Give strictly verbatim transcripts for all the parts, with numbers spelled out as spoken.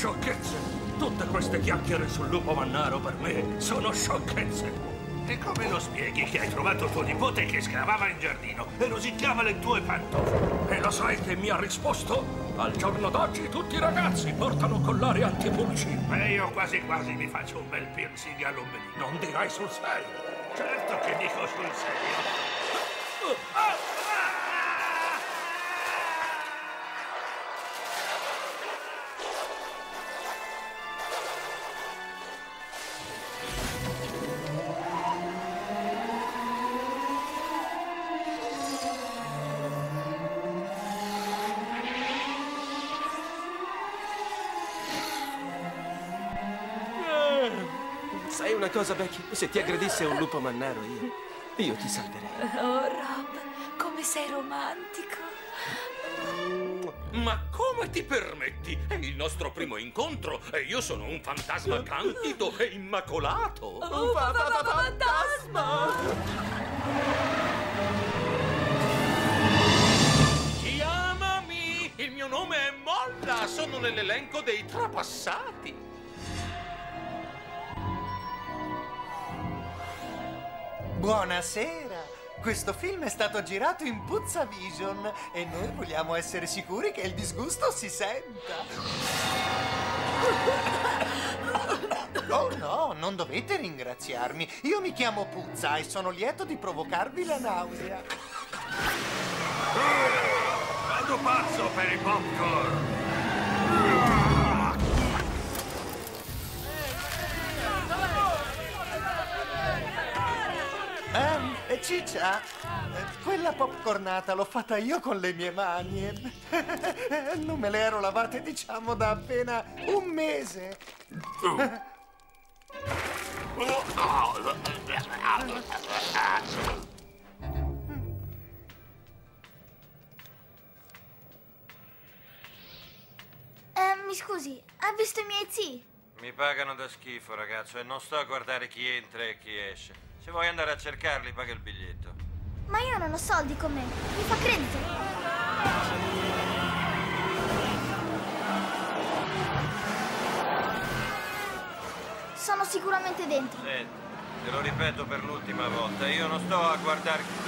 sciocchezze. Tutte queste chiacchiere sul lupo mannaro per me sono sciocchezze. E come lo spieghi che hai trovato tuo nipote che scavava in giardino e rosicchiava le tue pantofole? E lo sai che mi ha risposto? Al giorno d'oggi tutti i ragazzi portano collari antipulci. E io quasi quasi mi faccio un bel piercing all'ombelico. Non dirai sul serio? Certo che dico sul serio. Ah! Sai una cosa, Becky? Se ti aggredisse un lupo mannaro, io, io ti salverei. Oh, Rob, come sei romantico. Ma come ti permetti? È il nostro primo incontro e io sono un fantasma candido e immacolato. Oh, fantasma! Chiamami! Il mio nome è Molla, sono nell'elenco dei trapassati. Buonasera! Questo film è stato girato in Puzza Vision e noi vogliamo essere sicuri che il disgusto si senta. Oh no, non dovete ringraziarmi. Io mi chiamo Puzza e sono lieto di provocarvi la nausea. Vado pazzo per i popcorn! Ciccia, quella popcornata l'ho fatta io con le mie mani. Non me le ero lavate, diciamo, da appena un mese. Eh, mi scusi, ha visto i miei zii? Mi pagano da schifo, ragazzo, e non sto a guardare chi entra e chi esce. Se vuoi andare a cercarli, paga il biglietto. Ma io non ho soldi con me. Mi fa credito. Sono sicuramente dentro. Senti, te lo ripeto per l'ultima volta. Io non sto a guardare chi...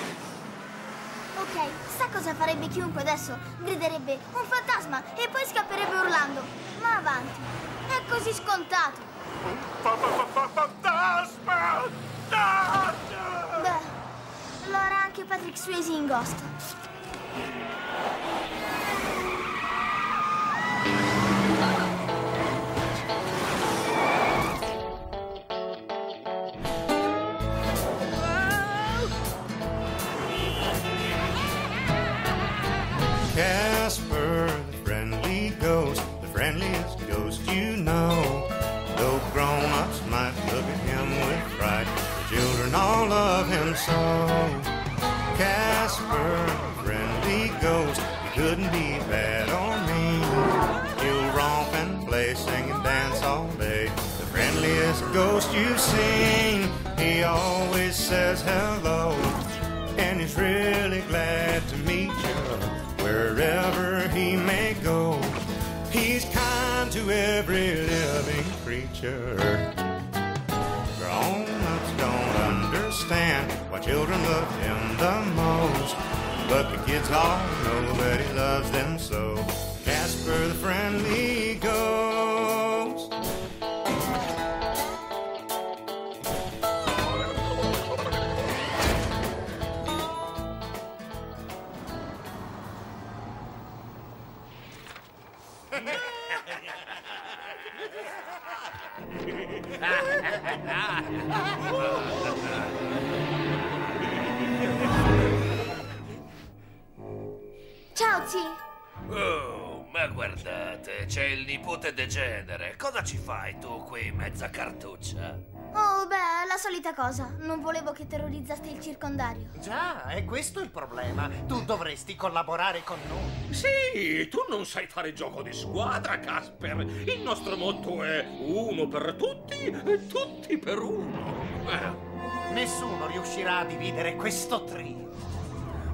Ok, sa cosa farebbe chiunque adesso? Griderebbe un fantasma e poi scapperebbe urlando. Ma avanti. È così scontato. Fantasma! Beh, lo era anche Patrick Swayze in Ghost. Casper, the friendly ghost, the friendliest ghost you know. Though grown-ups might look at him with pride, children all love him so. Casper, friendly ghost, he couldn't be bad or mean. He'll romp and play, sing and dance all day, the friendliest ghost you've seen. He always says hello, and he's really glad to meet you, wherever he may go. He's kind to every living creature. Why children love him the most, but the kids all know that he loves them so. Casper the friendly ghost. Ciao, zii. Oh, ma guardate, c'è il nipote degenere. Cosa ci fai tu qui, mezza cartuccia? Oh, beh, la solita cosa. Non volevo che terrorizzaste il circondario. Già, è questo il problema. Tu dovresti collaborare con noi. Sì, tu non sai fare gioco di squadra, Casper. Il nostro motto è uno per tutti e tutti per uno. Eh. Nessuno riuscirà a dividere questo trio.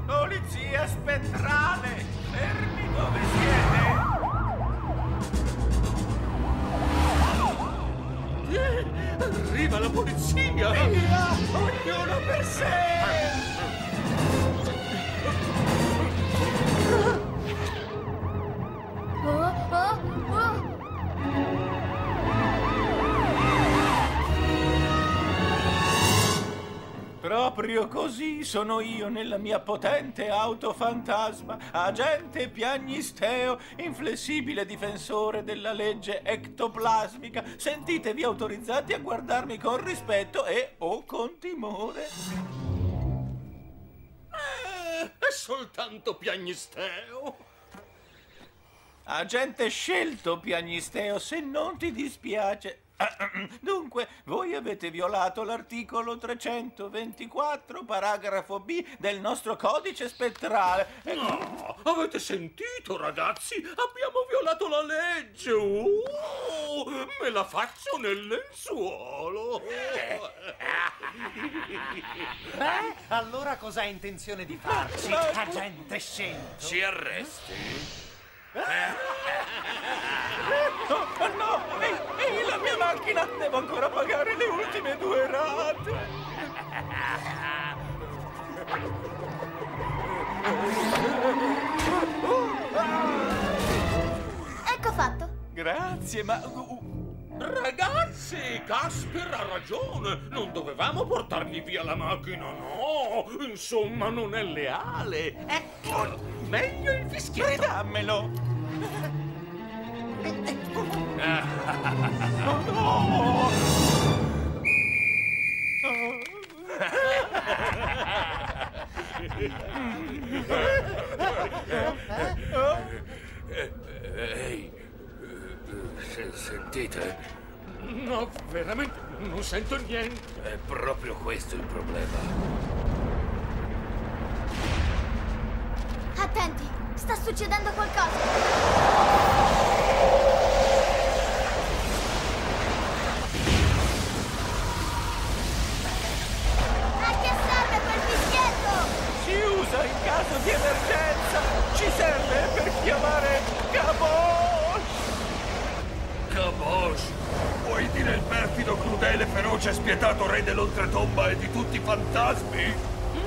Polizia spettrale, fermi dove siete! Arriva la polizia! Via! Ognuno per sé! Proprio così sono io nella mia potente auto fantasma, agente piagnisteo, inflessibile difensore della legge ectoplasmica. Sentitevi autorizzati a guardarmi con rispetto e o con timore. Eh, è soltanto piagnisteo. Agente scelto piagnisteo, se non ti dispiace. Dunque, voi avete violato l'articolo trecentoventiquattro, paragrafo B del nostro codice spettrale. No, avete sentito, ragazzi? Abbiamo violato la legge. Oh, me la faccio nel lenzuolo. Beh, allora cosa ha intenzione di farci, agente scelto? Ci arresti? No, no, ehi, ehi, la mia macchina! Devo ancora pagare le ultime due rate! Ecco fatto! Grazie, ma... Ragazzi, Casper ha ragione! Non dovevamo portargli via la macchina, no! Insomma, non è leale! Ecco! Meglio il fischietto! Dammelo! Oh, no! Ehi, sentite? No, veramente non sento niente. È proprio questo il problema. Attenti, sta succedendo qualcosa. In caso di emergenza ci serve per chiamare Caboche! Caboche? Vuoi dire il perfido, crudele, feroce e spietato re dell'oltretomba e di tutti i fantasmi?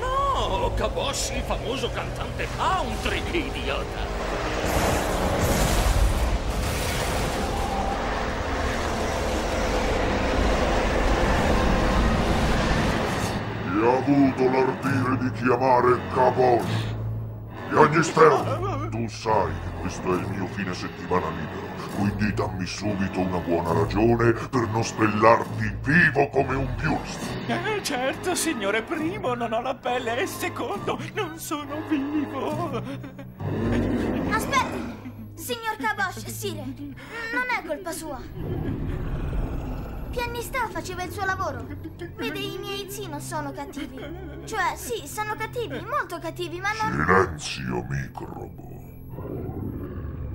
No! Caboche, il famoso cantante country, idiota! Ha avuto l'ardire di chiamare Caboche. Piagnisteo, tu sai che questo è il mio fine settimana libero, quindi dammi subito una buona ragione per non spellarti vivo come un Bjurst. Eh, certo, signore primo, non ho la pelle e secondo, non sono vivo. Aspetti, signor Caboche, sire, non è colpa sua. Piagnisteo faceva il suo lavoro. Vede, i miei zii non sono cattivi. Cioè, sì, sono cattivi, molto cattivi, ma non... Silenzio, microbo.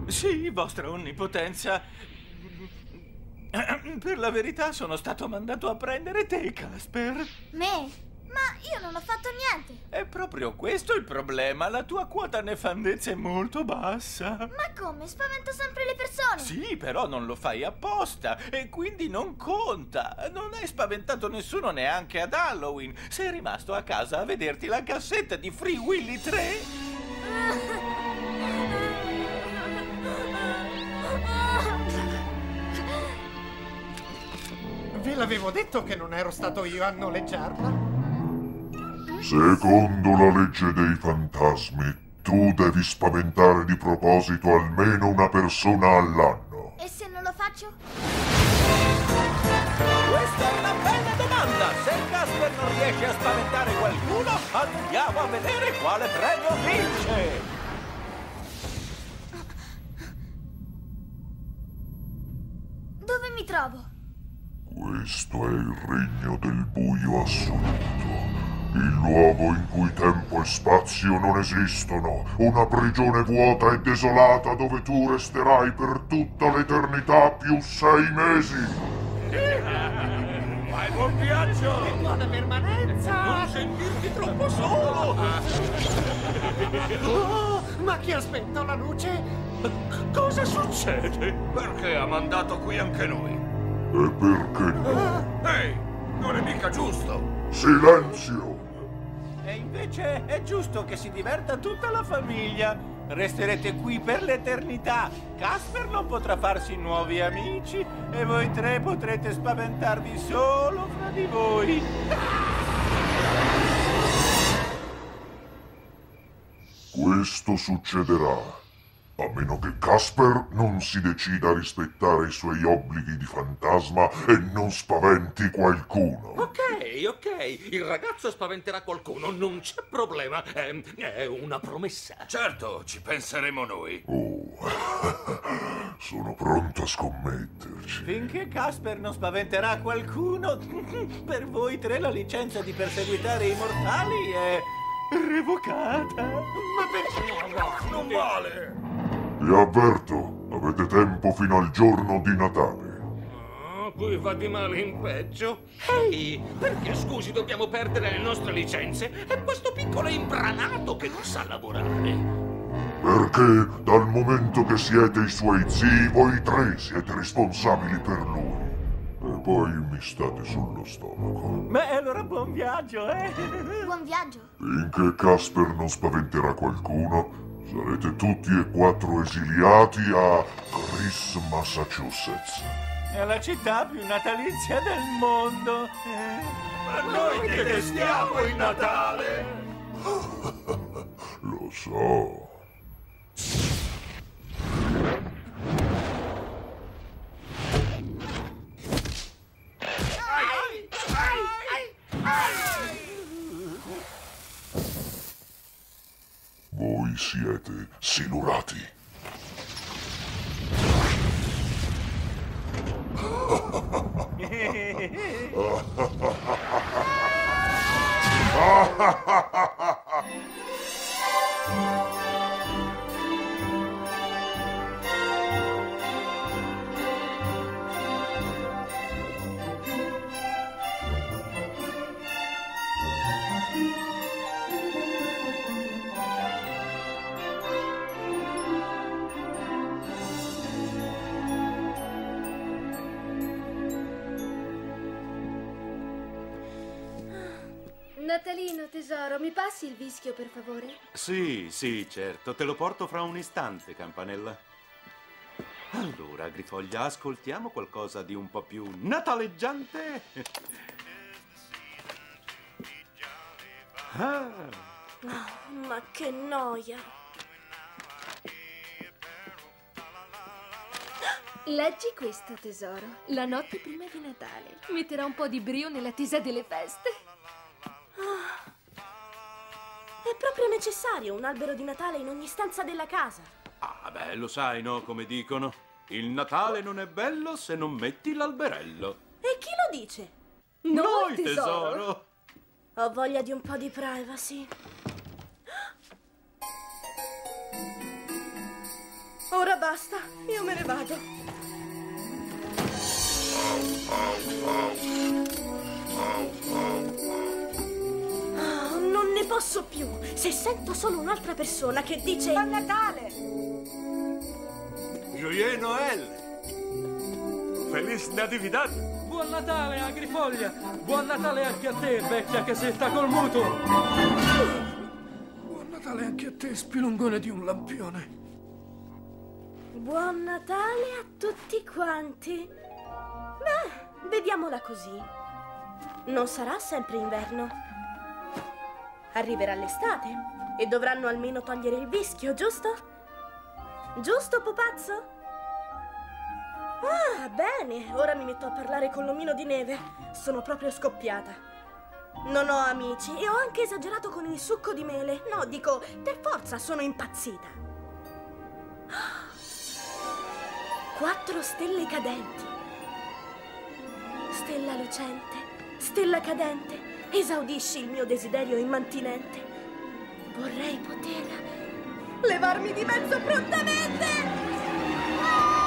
Sì, vostra onnipotenza. Per la verità sono stato mandato a prendere te, Casper. Me? Ma io non ho fatto niente. È proprio questo il problema. La tua quota nefandezza è molto bassa. Ma come? Spavento sempre le persone. Sì, però non lo fai apposta e quindi non conta. Non hai spaventato nessuno neanche ad Halloween. Sei rimasto a casa a vederti la cassetta di Free Willy tre. Ve l'avevo detto che non ero stato io a noleggiarla. Secondo la legge dei fantasmi, tu devi spaventare di proposito almeno una persona all'anno. E se non lo faccio? Questa è una bella domanda! Se Casper non riesce a spaventare qualcuno, andiamo a vedere quale premio vince! Dove mi trovo? Questo è il regno del buio assoluto. Il luogo in cui tempo e spazio non esistono, una prigione vuota e desolata dove tu resterai per tutta l'eternità più sei mesi. Vai, buon viaggio! E buona permanenza! Non sentirti troppo solo! Oh, ma chi aspetta la luce? Cosa succede? Perché ha mandato qui anche noi? E perché no? Ah. Ehi! Non è mica giusto! Silenzio! E invece è giusto che si diverta tutta la famiglia. Resterete qui per l'eternità. Casper non potrà farsi nuovi amici e voi tre potrete spaventarvi solo fra di voi. Questo succederà. A meno che Casper non si decida a rispettare i suoi obblighi di fantasma e non spaventi qualcuno. Ok, ok, il ragazzo spaventerà qualcuno, non c'è problema, è, è una promessa. Certo, ci penseremo noi. Oh, sono pronto a scommetterci. Finché Casper non spaventerà qualcuno, per voi tre la licenza di perseguitare i mortali è revocata. Ma perché? No, non vale! Vi avverto, avete tempo fino al giorno di Natale. Oh, qui va di male in peggio. Ehi, perché scusi dobbiamo perdere le nostre licenze? È questo piccolo imbranato che non sa lavorare. Perché dal momento che siete i suoi zii, voi tre siete responsabili per lui. E poi mi state sullo stomaco. Beh, allora buon viaggio, eh! Buon viaggio! Finché Casper non spaventerà qualcuno, sarete tutti e quattro esiliati a Chris, Massachusetts. È la città più natalizia del mondo. Eh. Ma noi che stiamo in Natale! Lo so. Ai, ai, ai, ai. Voi siete silurati. Natalino, tesoro, mi passi il vischio, per favore? Sì, sì, certo. Te lo porto fra un istante, Campanella. Allora, Grifoglia, ascoltiamo qualcosa di un po' più nataleggiante. Ah. Oh, ma che noia. Leggi questo, tesoro. La notte prima di Natale. Metterà un po' di brio nell'attesa delle feste. È proprio necessario un albero di Natale in ogni stanza della casa. Ah, beh, lo sai, no? Come dicono, il Natale non è bello se non metti l'alberello. E chi lo dice? Noi, Noi tesoro. tesoro! Ho voglia di un po' di privacy. Ora basta, io me ne vado. Non ne posso più! Se sento solo un'altra persona che dice... Buon Natale! Joyeux Noël! Feliz Natività! Buon Natale, Agrifoglia! Buon Natale anche a te, vecchia casetta col mutuo! Buon Natale anche a te, spilungone di un lampione! Buon Natale a tutti quanti! Beh, vediamola così. Non sarà sempre inverno. Arriverà l'estate e dovranno almeno togliere il vischio, giusto? Giusto, pupazzo? Ah, bene, ora mi metto a parlare con l'omino di neve. Sono proprio scoppiata. Non ho amici e ho anche esagerato con il succo di mele. No, dico, per forza sono impazzita. Quattro stelle cadenti. Stella lucente, stella cadente. Esaudisci il mio desiderio immantinente. Vorrei poter levarmi di mezzo prontamente. Ah!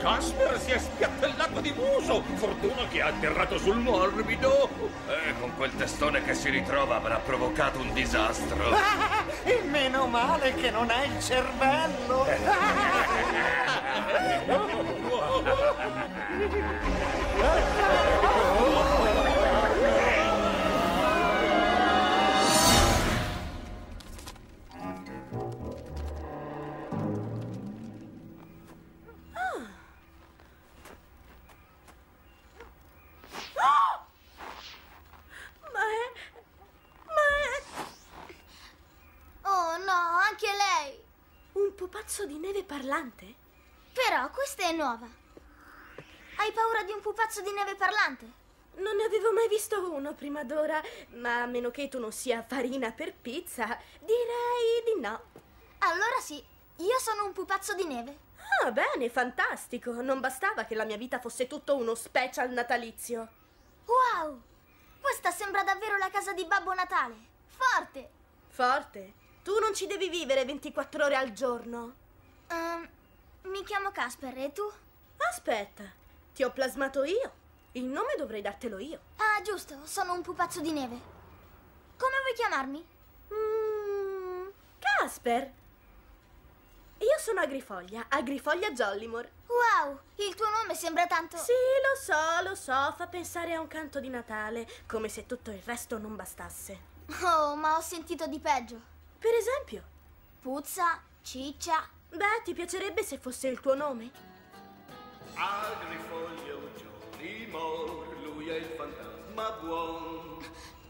Casper si è spiattellato di muso. fortuna che ha atterrato sul morbido e con quel testone che si ritrova avrà provocato un disastro. Ah, e meno male che non ha il cervello. Pupazzo di neve parlante? Però questa è nuova. Hai paura di un pupazzo di neve parlante? Non ne avevo mai visto uno prima d'ora, ma a meno che tu non sia farina per pizza, direi di no. Allora sì, io sono un pupazzo di neve. Ah, bene, fantastico. Non bastava che la mia vita fosse tutto uno special natalizio. Wow! Questa sembra davvero la casa di Babbo Natale. Forte! Forte? Tu non ci devi vivere ventiquattro ore al giorno. Um, mi chiamo Casper, e tu? Aspetta, ti ho plasmato io. Il nome dovrei dartelo io. Ah, giusto, sono un pupazzo di neve. Come vuoi chiamarmi? Mm, Casper. Io sono Agrifoglia, Agrifoglia Jollymore. Wow, il tuo nome sembra tanto... Sì, lo so, lo so, fa pensare a un canto di Natale, come se tutto il resto non bastasse. Oh, ma ho sentito di peggio. Per esempio? Puzza, ciccia... Beh, ti piacerebbe se fosse il tuo nome? Agrifoglio Jollymore, lui è il fantasma buon.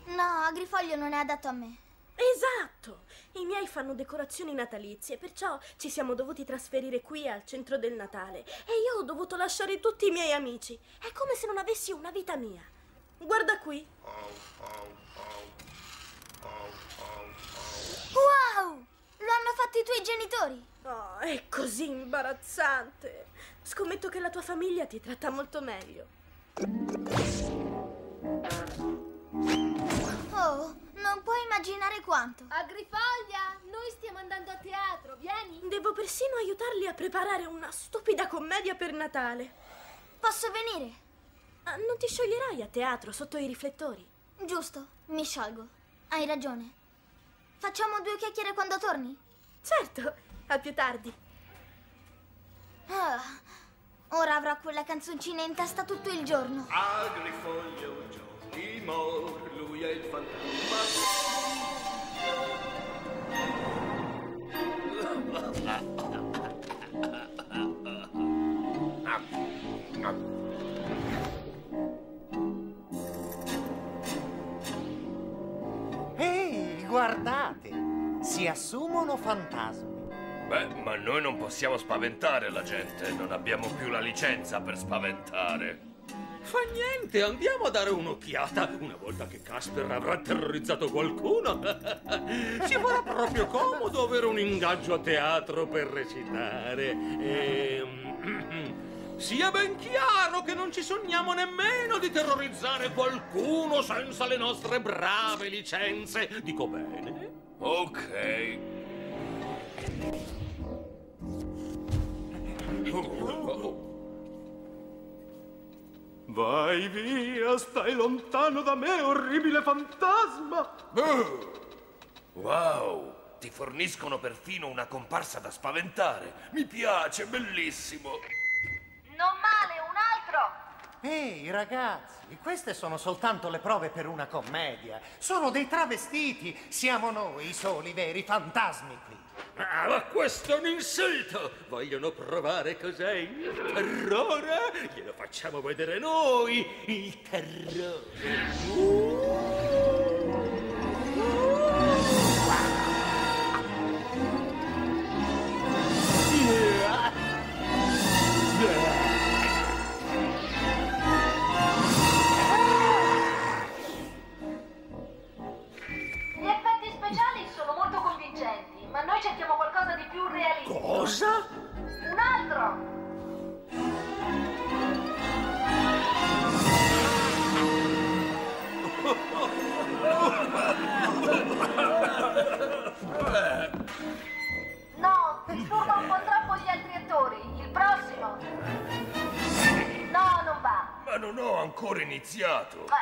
No, Agrifoglio non è adatto a me. Esatto! I miei fanno decorazioni natalizie, perciò ci siamo dovuti trasferire qui al centro del Natale. E io ho dovuto lasciare tutti i miei amici. È come se non avessi una vita mia. Guarda qui. Oh, oh, oh. Wow! Lo hanno fatto i tuoi genitori! Oh, è così imbarazzante! Scommetto che la tua famiglia ti tratta molto meglio. Oh, non puoi immaginare quanto! Agrifoglia, noi stiamo andando a teatro, vieni! Devo persino aiutarli a preparare una stupida commedia per Natale. Posso venire? Ah, non ti scioglierai a teatro sotto i riflettori? Giusto, mi sciolgo. Hai ragione. Facciamo due chiacchiere quando torni? Certo, a più tardi. Ah, ora avrò quella canzoncina in testa tutto il giorno. Agrifoglio Jollymore, lui è il fantasma. Guardate, si assumono fantasmi. Beh, ma noi non possiamo spaventare la gente, non abbiamo più la licenza per spaventare. Fa niente, andiamo a dare un'occhiata. Una volta che Casper avrà terrorizzato qualcuno, ci farà proprio comodo avere un ingaggio a teatro per recitare. E... sia ben chiaro che non ci sogniamo nemmeno di terrorizzare qualcuno senza le nostre brave licenze. Dico bene? Ok. Vai via, stai lontano da me, orribile fantasma. Wow, ti forniscono perfino una comparsa da spaventare. Mi piace, bellissimo. Non male, un altro! Ehi, ragazzi, queste sono soltanto le prove per una commedia. Sono dei travestiti. Siamo noi i soli veri fantasmi qui. Ah, ma questo è un insulto! Vogliono provare cos'è il terrore? Glielo facciamo vedere noi, il terrore. Uh! Ma noi cerchiamo qualcosa di più realistico. Cosa? Un altro! ancora iniziato. Ma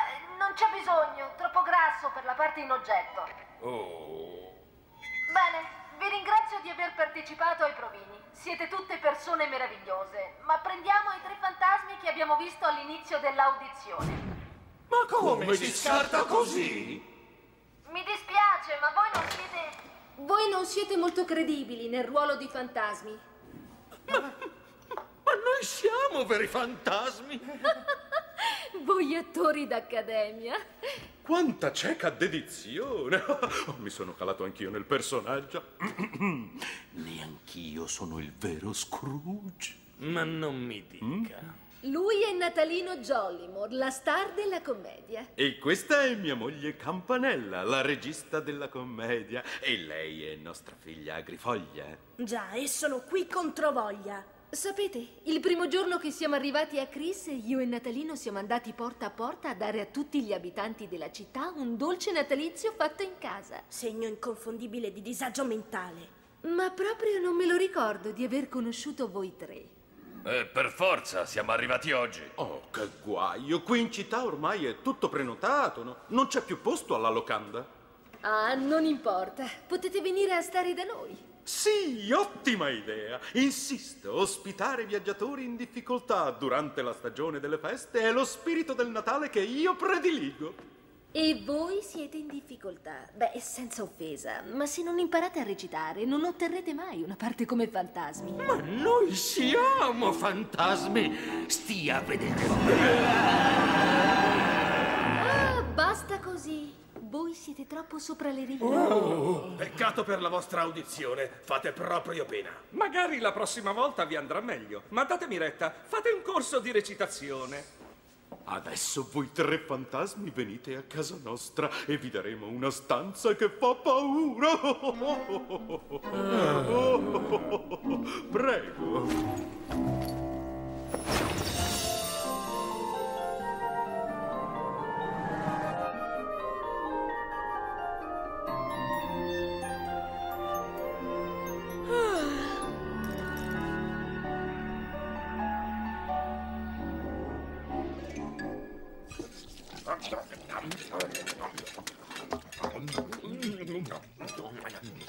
non c'è bisogno, troppo grasso per la parte in oggetto. Oh. Bene, vi ringrazio di aver partecipato ai provini. Siete tutte persone meravigliose, ma prendiamo i tre fantasmi che abbiamo visto all'inizio dell'audizione. Ma come, come si scarta così? Mi dispiace, ma voi non siete... Voi non siete molto credibili nel ruolo di fantasmi. Ma, ma noi siamo veri fantasmi! Voi attori d'accademia! Quanta cieca dedizione! Oh, mi sono calato anch'io nel personaggio. Neanch'io sono il vero Scrooge. Ma non mi dica. Mm? Lui è Natalino Jollimore, la star della commedia. E questa è mia moglie Campanella, la regista della commedia. E lei è nostra figlia Agrifoglia. Già, e sono qui contro voglia. Sapete, il primo giorno che siamo arrivati a Chris, io e Natalino siamo andati porta a porta a dare a tutti gli abitanti della città un dolce natalizio fatto in casa. Segno inconfondibile di disagio mentale. Ma proprio non me lo ricordo di aver conosciuto voi tre. Eh, per forza, siamo arrivati oggi. Oh, che guaio, qui in città ormai è tutto prenotato, no? Non c'è più posto alla locanda. Ah, non importa, potete venire a stare da noi. Sì, ottima idea. Insisto, ospitare viaggiatori in difficoltà durante la stagione delle feste è lo spirito del Natale che io prediligo. E voi siete in difficoltà? Beh, senza offesa, ma se non imparate a recitare non otterrete mai una parte come fantasmi. Ma noi siamo fantasmi! Stia a vedere. Ah, basta così. Voi siete troppo sopra le righe. Oh, peccato per la vostra audizione. Fate proprio pena. Magari la prossima volta vi andrà meglio. Ma datemi retta, fate un corso di recitazione. Adesso voi tre fantasmi venite a casa nostra e vi daremo una stanza che fa paura. Prego.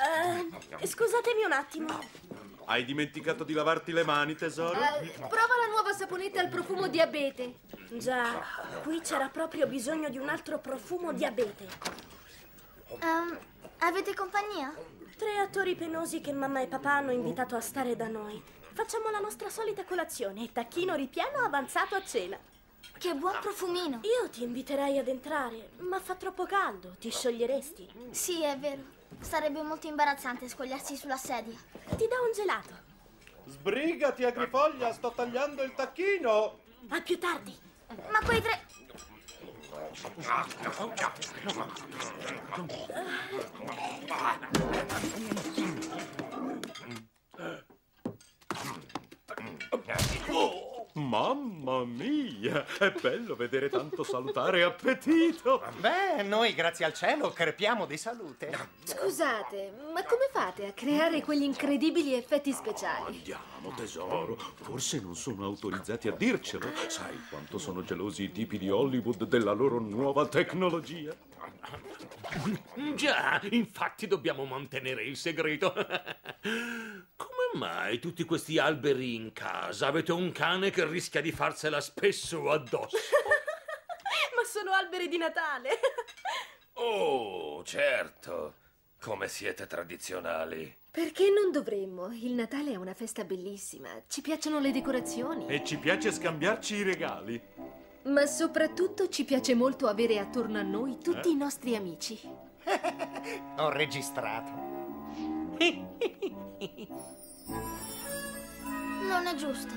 Uh, scusatemi un attimo. Hai dimenticato di lavarti le mani, tesoro? Uh, prova la nuova saponetta al profumo di abete. Già, qui c'era proprio bisogno di un altro profumo di abete. Um, avete compagnia? Tre attori penosi che mamma e papà hanno invitato a stare da noi. Facciamo la nostra solita colazione, tacchino ripieno avanzato a cena. Che buon profumino! Io ti inviterei ad entrare, ma fa troppo caldo, ti scioglieresti. Sì, è vero. Sarebbe molto imbarazzante scogliarsi sulla sedia. Ti do un gelato. Sbrigati, Agrifoglia, sto tagliando il tacchino! A più tardi! Ma quei tre... Oh! Mamma mia, è bello vedere tanto salutare appetito. Beh, noi grazie al cielo crepiamo di salute. Scusate, ma come fate a creare quegli incredibili effetti speciali? Andiamo, tesoro, forse non sono autorizzati a dircelo. Sai quanto sono gelosi i tipi di Hollywood della loro nuova tecnologia? Già, infatti dobbiamo mantenere il segreto. Come mai tutti questi alberi in casa? Avete un cane che rischia di farsela spesso addosso. Ma sono alberi di Natale. Oh, certo. Come siete tradizionali. Perché non dovremmo? Il Natale è una festa bellissima. Ci piacciono le decorazioni. E ci piace scambiarci i regali. Ma soprattutto ci piace molto avere attorno a noi tutti eh? i nostri amici. Ho registrato. Non è giusto.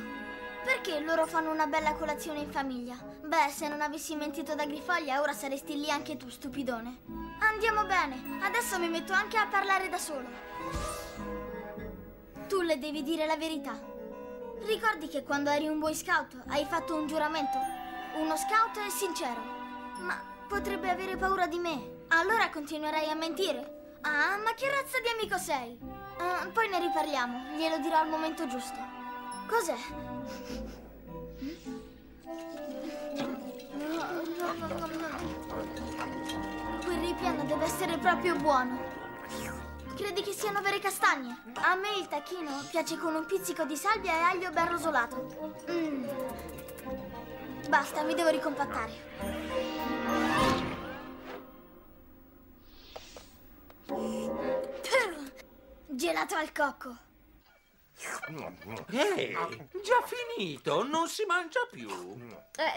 Perché loro fanno una bella colazione in famiglia? Beh, se non avessi mentito da Grifoglia, ora saresti lì anche tu, stupidone. Andiamo bene, adesso mi metto anche a parlare da solo. Tu le devi dire la verità. Ricordi che quando eri un boy scout hai fatto un giuramento? Uno scout è sincero. Ma potrebbe avere paura di me. Allora continuerai a mentire. Ah, ma che razza di amico sei? Uh, poi ne riparliamo, glielo dirò al momento giusto. Cos'è? deve essere proprio buono. Credi che siano vere castagne? A me il tacchino piace con un pizzico di salvia e aglio ben rosolato. Mm. Basta, mi devo ricompattare. Gelato al cocco. Ehi, hey, già finito, non si mangia più.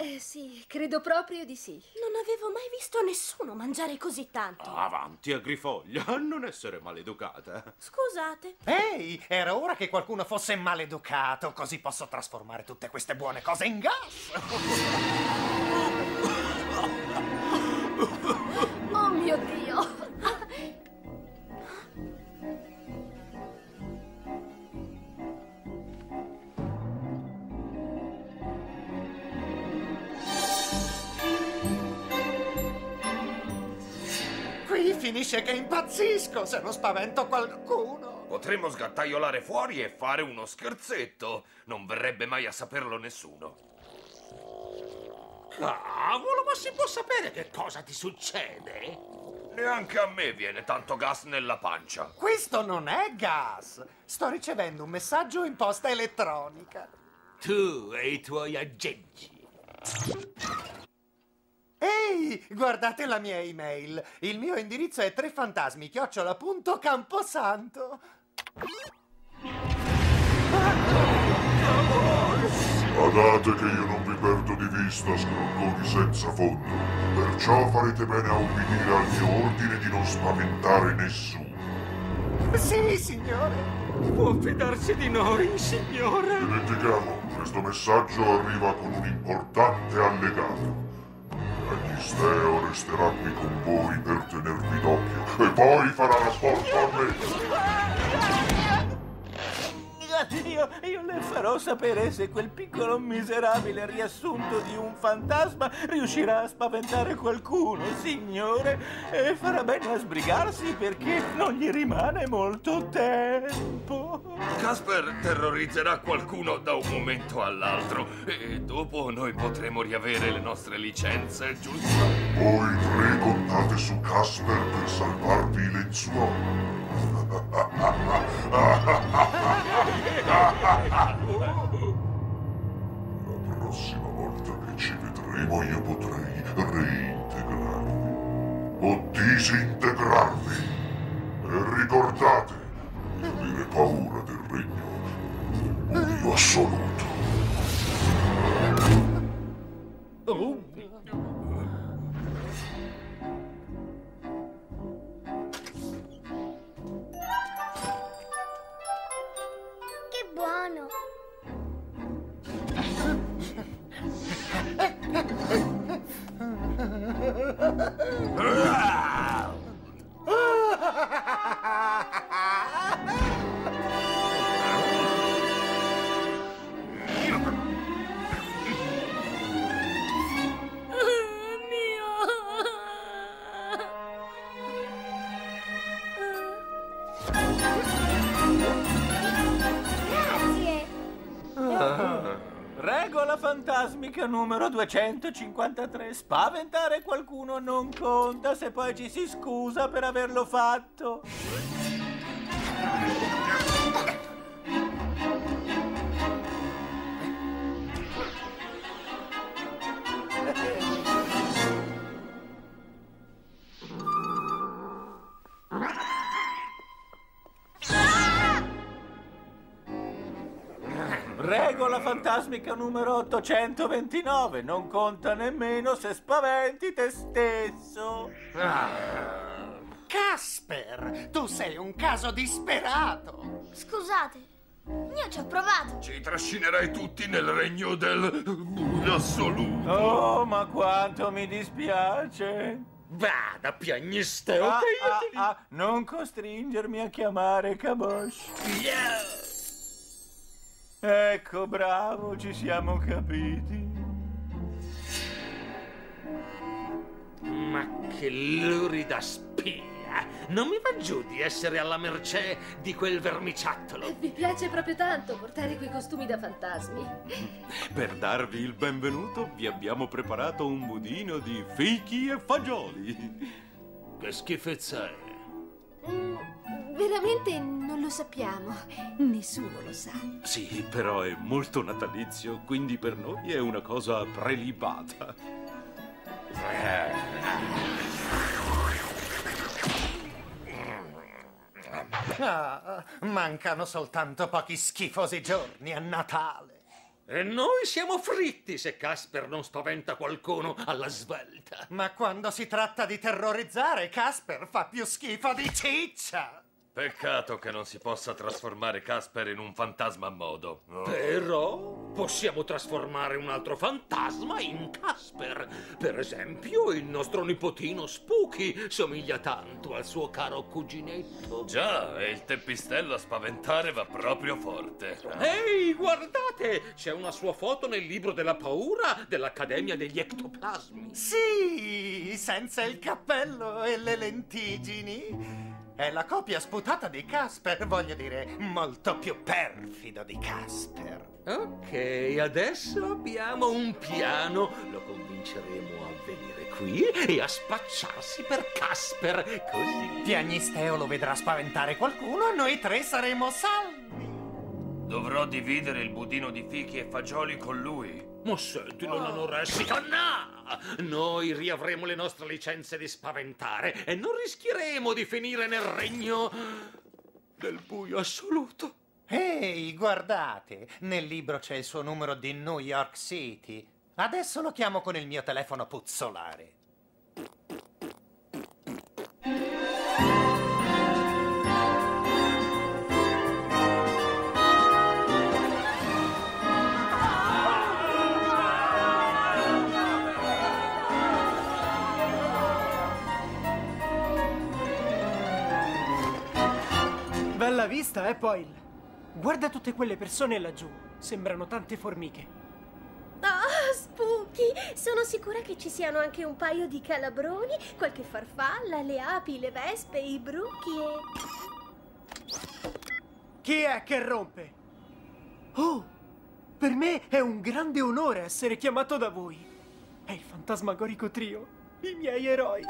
Eh sì, credo proprio di sì. Non avevo mai visto nessuno mangiare così tanto. Avanti, Agrifoglia, non essere maleducata. Scusate. Ehi, hey, era ora che qualcuno fosse maleducato, così posso trasformare tutte queste buone cose in gas. Oh mio Dio. Finisce che impazzisco se non spavento qualcuno. Potremmo sgattaiolare fuori e fare uno scherzetto. Non verrebbe mai a saperlo nessuno. Cavolo, ma si può sapere che cosa ti succede? Neanche a me viene tanto gas nella pancia. Questo non è gas. Sto ricevendo un messaggio in posta elettronica. Tu e i tuoi aggeggi. Ehi, guardate la mia email. Il mio indirizzo è trefantasmi chiocciola punto camposanto. Badate che io non vi perdo di vista, scrolloni senza fondo. Perciò farete bene a obbedire al mio ordine di non spaventare nessuno. Sì, signore. Può fidarsi di noi, signore. Dimenticavo, questo messaggio arriva con un importante allegato. L'Isteo resterà qui con voi per tenervi d'occhio e poi farà rapporto a me. Io, io le farò sapere se quel piccolo miserabile riassunto di un fantasma riuscirà a spaventare qualcuno, signore. E farà bene a sbrigarsi perché non gli rimane molto tempo. Casper terrorizzerà qualcuno da un momento all'altro e dopo noi potremo riavere le nostre licenze, giusto? Voi tre contate su Casper per salvarvi i lenzuoli. La prossima volta che ci vedremo io potrei reintegrarvi o disintegrarvi. E ricordate di avere paura del regno del buio assoluto. Oh. Che buono! Regola fantasmica numero duecentocinquantatré. Spaventare qualcuno non conta se poi ci si scusa per averlo fatto. Regola fantasmica numero ottocentoventinove. Non conta nemmeno se spaventi te stesso. Ah. Casper, tu sei un caso disperato. Scusate, io ci ho provato. Ci trascinerai tutti nel regno del buio assoluto. Oh, ma quanto mi dispiace. Vada, piagnisteo. Ah, ah, ah, non costringermi a chiamare Kabosh. Yeah. Ecco, bravo, ci siamo capiti. Ma che lurida spia! Non mi va giù di essere alla mercé di quel vermiciattolo. Vi piace proprio tanto portare quei costumi da fantasmi. Per darvi il benvenuto vi abbiamo preparato un budino di fichi e fagioli. Che schifezza è? Mm, veramente non lo sappiamo. Nessuno lo sa. Sì, però è molto natalizio, quindi per noi è una cosa prelibata. Ah, mancano soltanto pochi schifosi giorni a Natale. E noi siamo fritti se Casper non spaventa qualcuno alla svelta. Ma quando si tratta di terrorizzare, Casper fa più schifo di ciccia. Peccato che non si possa trasformare Casper in un fantasma a modo. Oh. Però possiamo trasformare un altro fantasma in Casper. Per esempio, il nostro nipotino Spooky somiglia tanto al suo caro cuginetto. Già, e il teppistello a spaventare va proprio forte. Ehi, guardate! C'è una sua foto nel libro della paura dell'Accademia degli Ectoplasmi. Sì, senza il cappello e le lentigini. È la copia sputata di Casper, voglio dire, molto più perfido di Casper. Ok, adesso abbiamo un piano. Lo convinceremo a venire qui e a spacciarsi per Casper, così Piagnisteo lo vedrà spaventare qualcuno e noi tre saremo salvi. Dovrò dividere il budino di fichi e fagioli con lui. Ma senti, non anoressica, no! Noi riavremo le nostre licenze di spaventare e non rischieremo di finire nel regno del buio assoluto. Ehi, guardate, nel libro c'è il suo numero di New York City. Adesso lo chiamo con il mio telefono puzzolare. Bella vista, eh, Poyle? Guarda tutte quelle persone laggiù. Sembrano tante formiche. Ah, Spooky! Sono sicura che ci siano anche un paio di calabroni, qualche farfalla, le api, le vespe, i bruchi e... Chi è che rompe? Oh! Per me è un grande onore essere chiamato da voi. È il fantasmagorico trio, i miei eroi.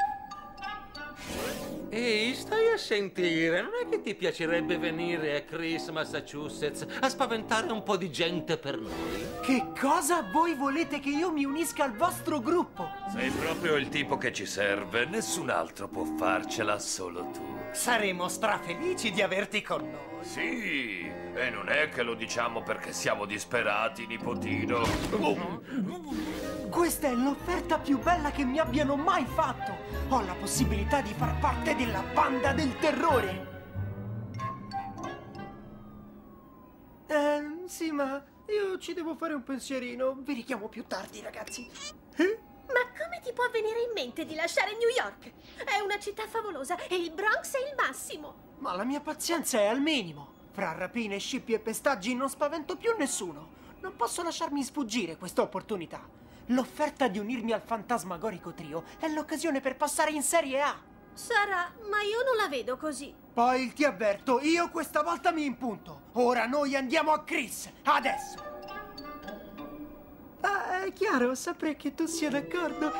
Ehi, stai a sentire, non è che ti piacerebbe venire a Chris, Massachusetts, a spaventare un po' di gente per noi? Che cosa? Voi volete che io mi unisca al vostro gruppo? Sei proprio il tipo che ci serve, nessun altro può farcela, solo tu. Saremo strafelici di averti con noi. Sì, e non è che lo diciamo perché siamo disperati, nipotino. Oh. Questa è l'offerta più bella che mi abbiano mai fatto! Ho la possibilità di far parte della banda del terrore! Eh, sì, ma io ci devo fare un pensierino. Vi richiamo più tardi, ragazzi. Eh? Ma come ti può venire in mente di lasciare New York? È una città favolosa e il Bronx è il massimo! Ma la mia pazienza è al minimo. Fra rapine, scippi e pestaggi non spavento più nessuno. Non posso lasciarmi sfuggire questa opportunità. L'offerta di unirmi al fantasmagorico trio è l'occasione per passare in Serie A. Sarà, ma io non la vedo così. Poi ti avverto, io questa volta mi impunto. Ora noi andiamo a Chris, adesso. Ah, è chiaro, saprei che tu sia d'accordo.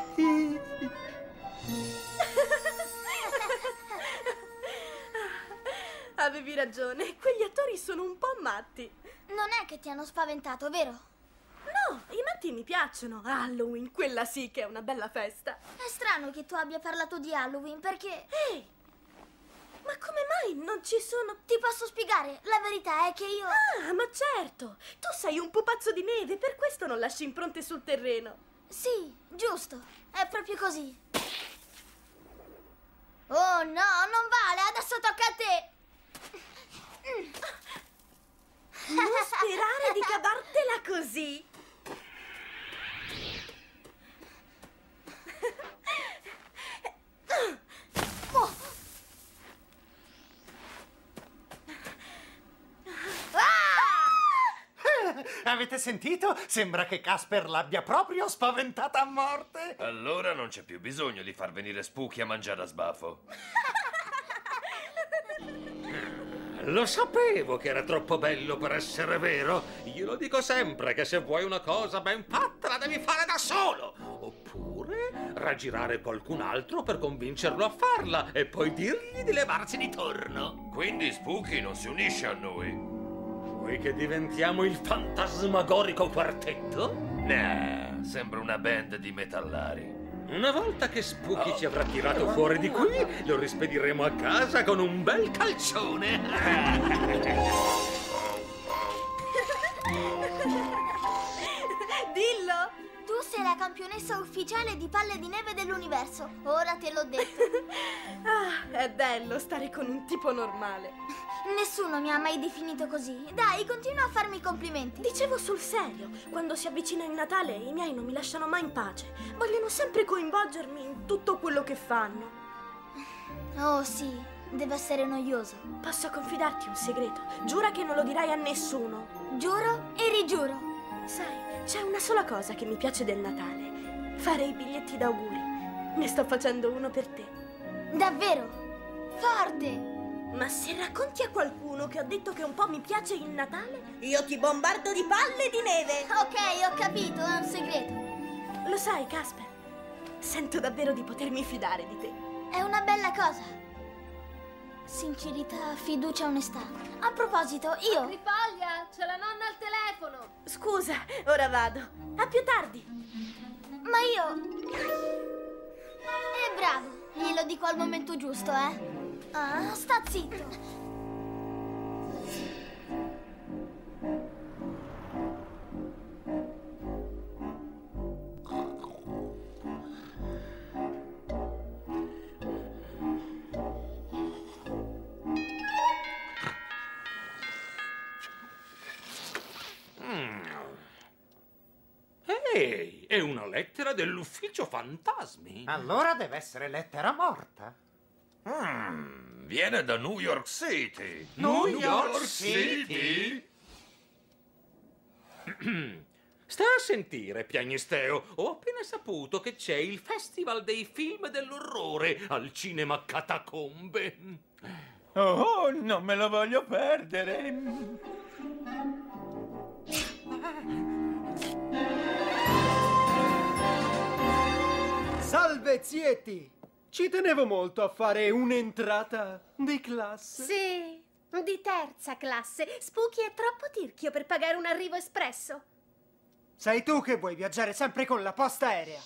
Avevi ragione, quegli attori sono un po' matti. Non è che ti hanno spaventato, vero? No, i matti mi piacciono. Halloween, quella sì che è una bella festa. È strano che tu abbia parlato di Halloween, perché... Ehi! Ma come mai non ci sono... Ti posso spiegare? La verità è che io... Ah, ma certo! Tu sei un pupazzo di neve, per questo non lasci impronte sul terreno. Sì, giusto. È proprio così. Oh no, non vale! Adesso tocca a te! Non sperare di cavartela così! Avete sentito? Sembra che Casper l'abbia proprio spaventata a morte! Allora non c'è più bisogno di far venire Spooky a mangiare a sbafo. Lo sapevo che era troppo bello per essere vero. Glielo dico sempre che se vuoi una cosa ben fatta la devi fare da solo. Oppure raggirare qualcun altro per convincerlo a farla e poi dirgli di levarsi di torno. Quindi Spooky non si unisce a noi. Vuoi che diventiamo il fantasmagorico quartetto? Nah, sembra una band di metallari. Una volta che Spooky oh. ci avrà tirato fuori di qui, lo rispediremo a casa con un bel calcione. Dillo! Tu sei la campionessa ufficiale di palle di neve dell'universo. Ora te l'ho detto. Ah, è bello stare con un tipo normale. Nessuno mi ha mai definito così. Dai, continua a farmi complimenti. Dicevo sul serio, quando si avvicina il Natale i miei non mi lasciano mai in pace. Vogliono sempre coinvolgermi in tutto quello che fanno. Oh sì, deve essere noioso. Posso confidarti un segreto? Giura che non lo dirai a nessuno. Giuro e rigiuro. Sai, c'è una sola cosa che mi piace del Natale. Fare i biglietti d'auguri. Ne sto facendo uno per te. Davvero? Forte! Ma se racconti a qualcuno che ho detto che un po' mi piace il Natale, io ti bombardo di palle di neve! Ok, ho capito, è un segreto. Lo sai, Casper, sento davvero di potermi fidare di te. È una bella cosa. Sincerità, fiducia, onestà. A proposito, io... Sacripaglia, c'è la nonna al telefono! Scusa, ora vado. A più tardi! Ma io... Eh, bravo! Glielo dico al momento giusto, eh? Ah, sta zitto! È una lettera dell'ufficio fantasmi. Allora deve essere lettera morta. Mm, viene da New York City. New, New York, York City? City? Sta a sentire, piagnisteo. Ho appena saputo che c'è il Festival dei Film dell'Orrore al Cinema Catacombe. Oh, non me lo voglio perdere. Salve, zietti! Ci tenevo molto a fare un'entrata di classe. Sì, di terza classe. Spooky è troppo tirchio per pagare un arrivo espresso. Sei tu che vuoi viaggiare sempre con la posta aerea.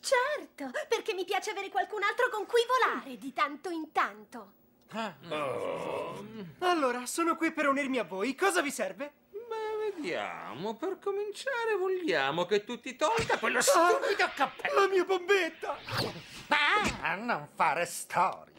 Certo, perché mi piace avere qualcun altro con cui volare di tanto in tanto. Ah. Oh. Allora, sono qui per unirmi a voi. Cosa vi serve? Vediamo, per cominciare vogliamo che tu ti tolga quello stupido cappello. La mia bombetta! Ah, non fare storie.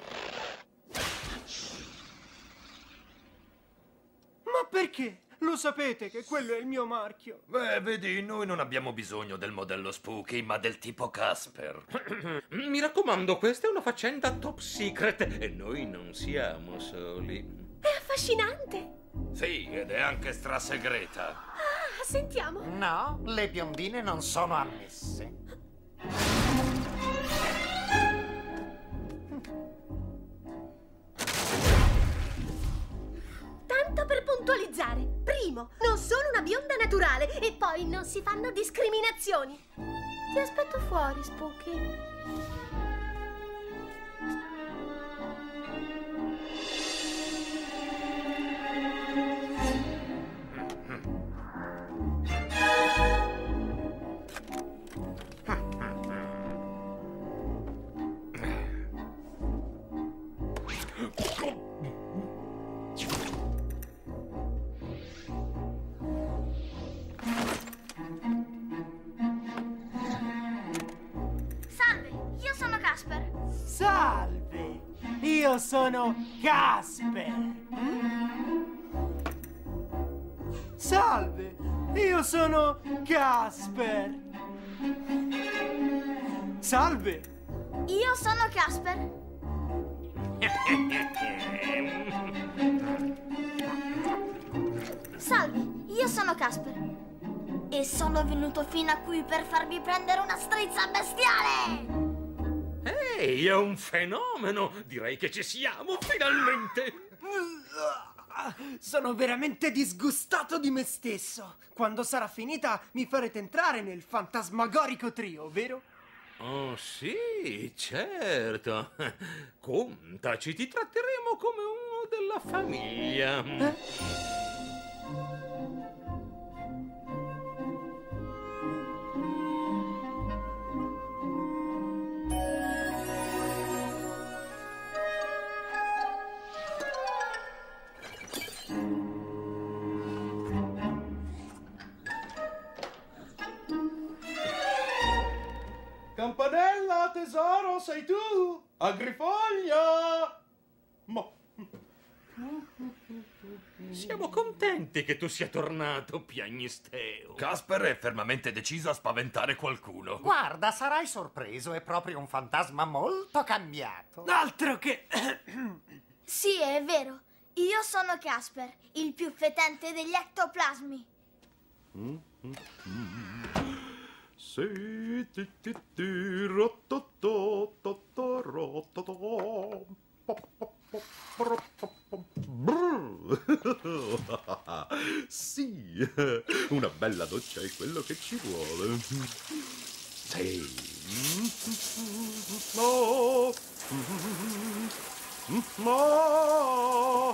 Ma perché? Lo sapete che quello è il mio marchio. Beh, vedi, noi non abbiamo bisogno del modello Spooky, ma del tipo Casper. Mi raccomando, questa è una faccenda top secret e noi non siamo soli. È affascinante! Sì, ed è anche strasegreta. Ah, sentiamo. No, le biondine non sono ammesse. Tanto per puntualizzare. Primo, non sono una bionda naturale e poi non si fanno discriminazioni. Ti aspetto fuori, Spooky. Salve! Io sono Casper! Salve! Io sono Casper! Salve! Io sono Casper! Salve! Io sono Casper! E sono venuto fino a qui per farvi prendere una strizza bestiale! Ehi, è un fenomeno! Direi che ci siamo, finalmente! Sono veramente disgustato di me stesso! Quando sarà finita mi farete entrare nel fantasmagorico trio, vero? Oh sì, certo. Contaci, ti tratteremo come uno della famiglia. Eh? Campanella, tesoro, sei tu? Agrifoglia! Ma... Siamo contenti che tu sia tornato, piagnisteo. Casper è fermamente deciso a spaventare qualcuno. Guarda, sarai sorpreso, è proprio un fantasma molto cambiato. Altro che... Sì, è vero. Io sono Casper, il più fetente degli ectoplasmi. Mm -hmm. Sì, ti ti ti rototo toto rototo. Sì, una bella doccia è quello che ci vuole. Sì. No. No.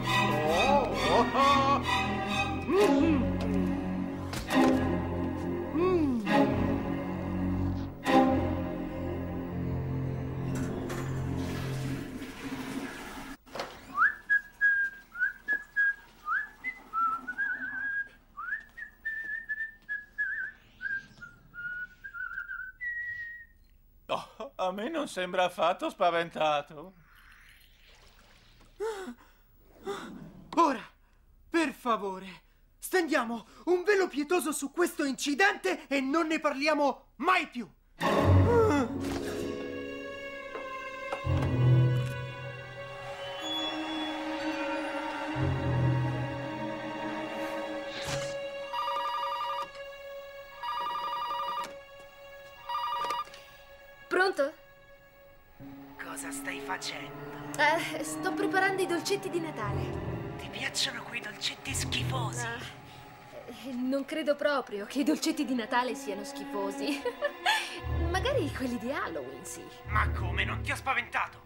a me non sembra affatto spaventato. Ora, per favore, stendiamo un velo pietoso su questo incidente e non ne parliamo mai più. Pronto? Cosa stai facendo? Eh, sto preparando i dolcetti di Natale. Ti piacciono quei dolcetti schifosi? Uh, non credo proprio che i dolcetti di Natale siano schifosi. Magari quelli di Halloween, sì. Ma come? Non ti ho spaventato?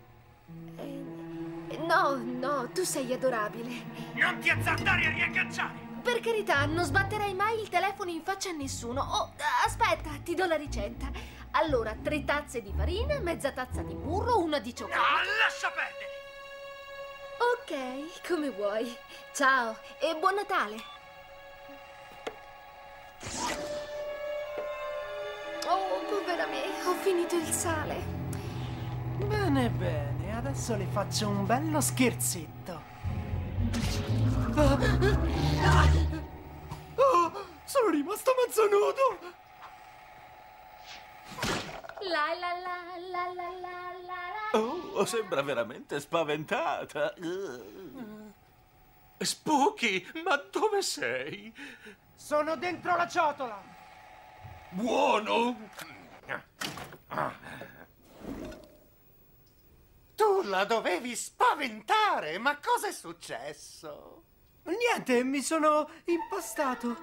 Eh, no, no, tu sei adorabile. Non ti azzardare a riaggaggiare! Per carità, non sbatterai mai il telefono in faccia a nessuno. Oh, aspetta, ti do la ricetta. Allora, tre tazze di farina, mezza tazza di burro, una di cioccolato... No, lascia perdere! Ok, come vuoi. Ciao e buon Natale. Oh, povera me, ho finito il sale. Bene, bene, adesso le faccio un bello scherzetto. Oh, sono rimasto mezzo nudo. La la la la la la la. Oh, sembra veramente spaventata. Spooky, ma dove sei? Sono dentro la ciotola. Buono. Tu la dovevi spaventare, ma cosa è successo? Niente, mi sono impastato.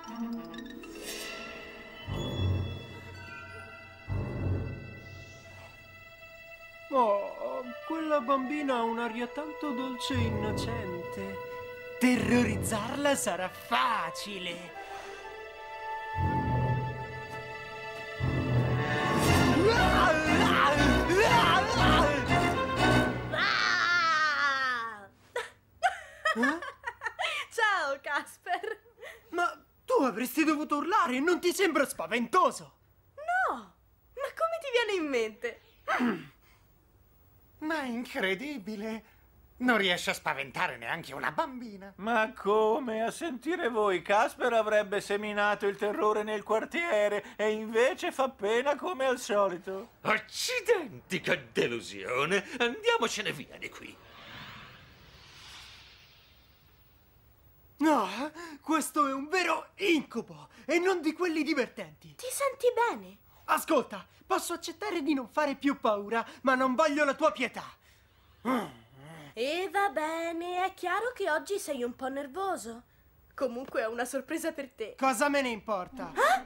Oh. Quella bambina ha un'aria tanto dolce e innocente. Terrorizzarla sarà facile. Eh? Ciao, Casper. Ma tu avresti dovuto urlare, non ti sembra spaventoso? No, ma come ti viene in mente? Ma è incredibile! Non riesce a spaventare neanche una bambina. Ma come? A sentire voi, Casper avrebbe seminato il terrore nel quartiere e invece fa pena come al solito. Accidenti, che delusione! Andiamocene via di qui. No, questo è un vero incubo e non di quelli divertenti. Ti senti bene? Ascolta, posso accettare di non fare più paura, ma non voglio la tua pietà. Mm. E va bene, è chiaro che oggi sei un po' nervoso. Comunque ho una sorpresa per te. Cosa me ne importa? Ah?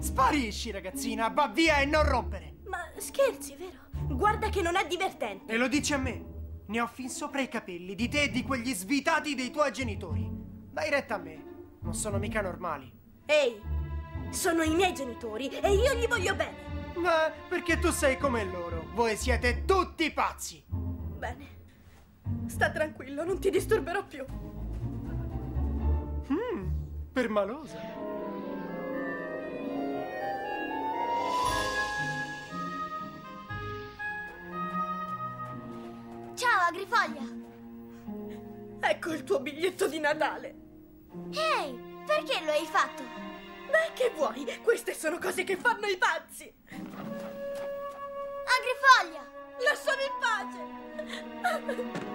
Sparisci, ragazzina, va via e non rompere. Ma scherzi, vero? Guarda che non è divertente. E lo dici a me. Ne ho fin sopra i capelli, di te e di quegli svitati dei tuoi genitori. Dai retta a me, non sono mica normali. Ehi, sono i miei genitori e io gli voglio bene. Ma perché tu sei come loro, voi siete tutti pazzi. Bene. Sta tranquillo, non ti disturberò più. Mm, per malosa. Ciao, Agrifoglia. Ecco il tuo biglietto di Natale. Ehi, hey, perché lo hai fatto? Beh, che vuoi? Queste sono cose che fanno i pazzi. Agrifoglia, lasciami in pace.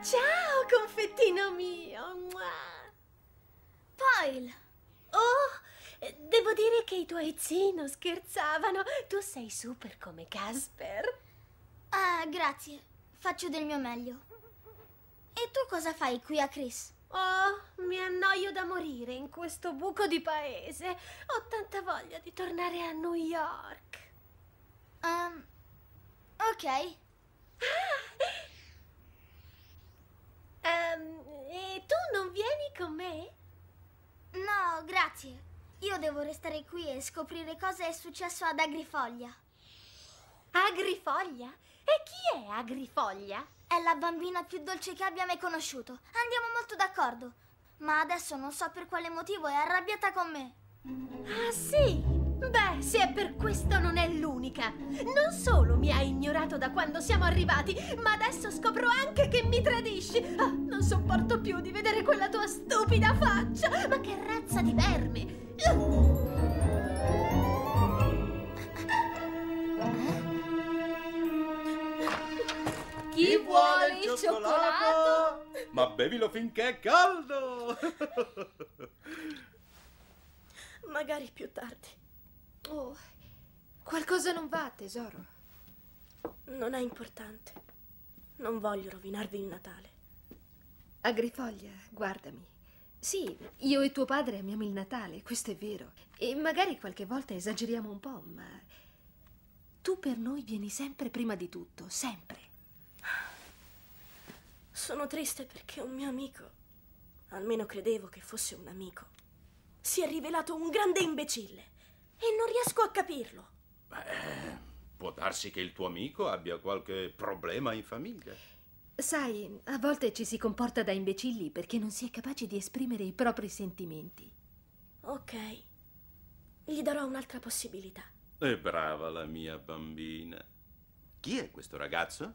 Ciao, confettino mio. Pyle. Oh, devo dire che i tuoi zii non scherzavano. Tu sei super come Casper. Ah, grazie. Faccio del mio meglio. E tu cosa fai qui a Chris? Oh, mi annoio da morire in questo buco di paese. Ho tanta voglia di tornare a New York. Um, ok. Ah. Um, e tu non vieni con me? No, grazie. Io devo restare qui e scoprire cosa è successo ad Agrifoglia. Agrifoglia? E chi è Agrifoglia? È la bambina più dolce che abbia mai conosciuto. Andiamo molto d'accordo. Ma adesso non so per quale motivo è arrabbiata con me. Ah, sì? Beh, se è per questo non è l'unica. Non solo mi hai ignorato da quando siamo arrivati, ma adesso scopro anche che mi tradisci. Ah, non sopporto più di vedere quella tua stupida faccia. Ma che razza di verme! Chi vuole il cioccolato? Ma bevilo finché è caldo. Magari più tardi. Oh, qualcosa non va, tesoro. Non è importante. Non voglio rovinarvi il Natale. Agrifoglia, guardami. Sì, io e tuo padre amiamo il Natale, questo è vero. E magari qualche volta esageriamo un po', ma... tu per noi vieni sempre prima di tutto, sempre. Sono triste perché un mio amico, almeno credevo che fosse un amico, si è rivelato un grande imbecille. E non riesco a capirlo. Beh, può darsi che il tuo amico abbia qualche problema in famiglia. Sai, a volte ci si comporta da imbecilli perché non si è capaci di esprimere i propri sentimenti. Ok, gli darò un'altra possibilità. E brava la mia bambina. Chi è questo ragazzo?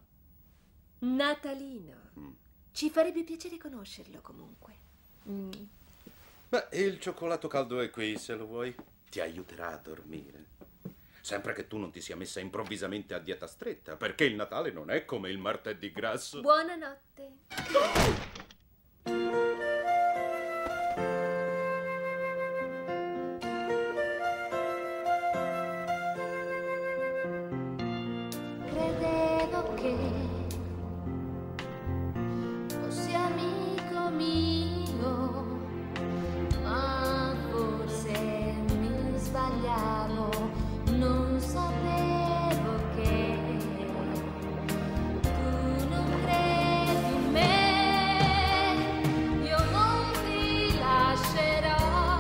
Natalino. Mm. Ci farebbe piacere conoscerlo comunque. Mm. Beh, il cioccolato caldo è qui se lo vuoi. Ti aiuterà a dormire. Sempre che tu non ti sia messa improvvisamente a dieta stretta, perché il Natale non è come il martedì grasso. Buonanotte. Credevo che fossi amico mio, ma forse sbagliavo, non sapevo che tu non credi in me, io non ti lascerò,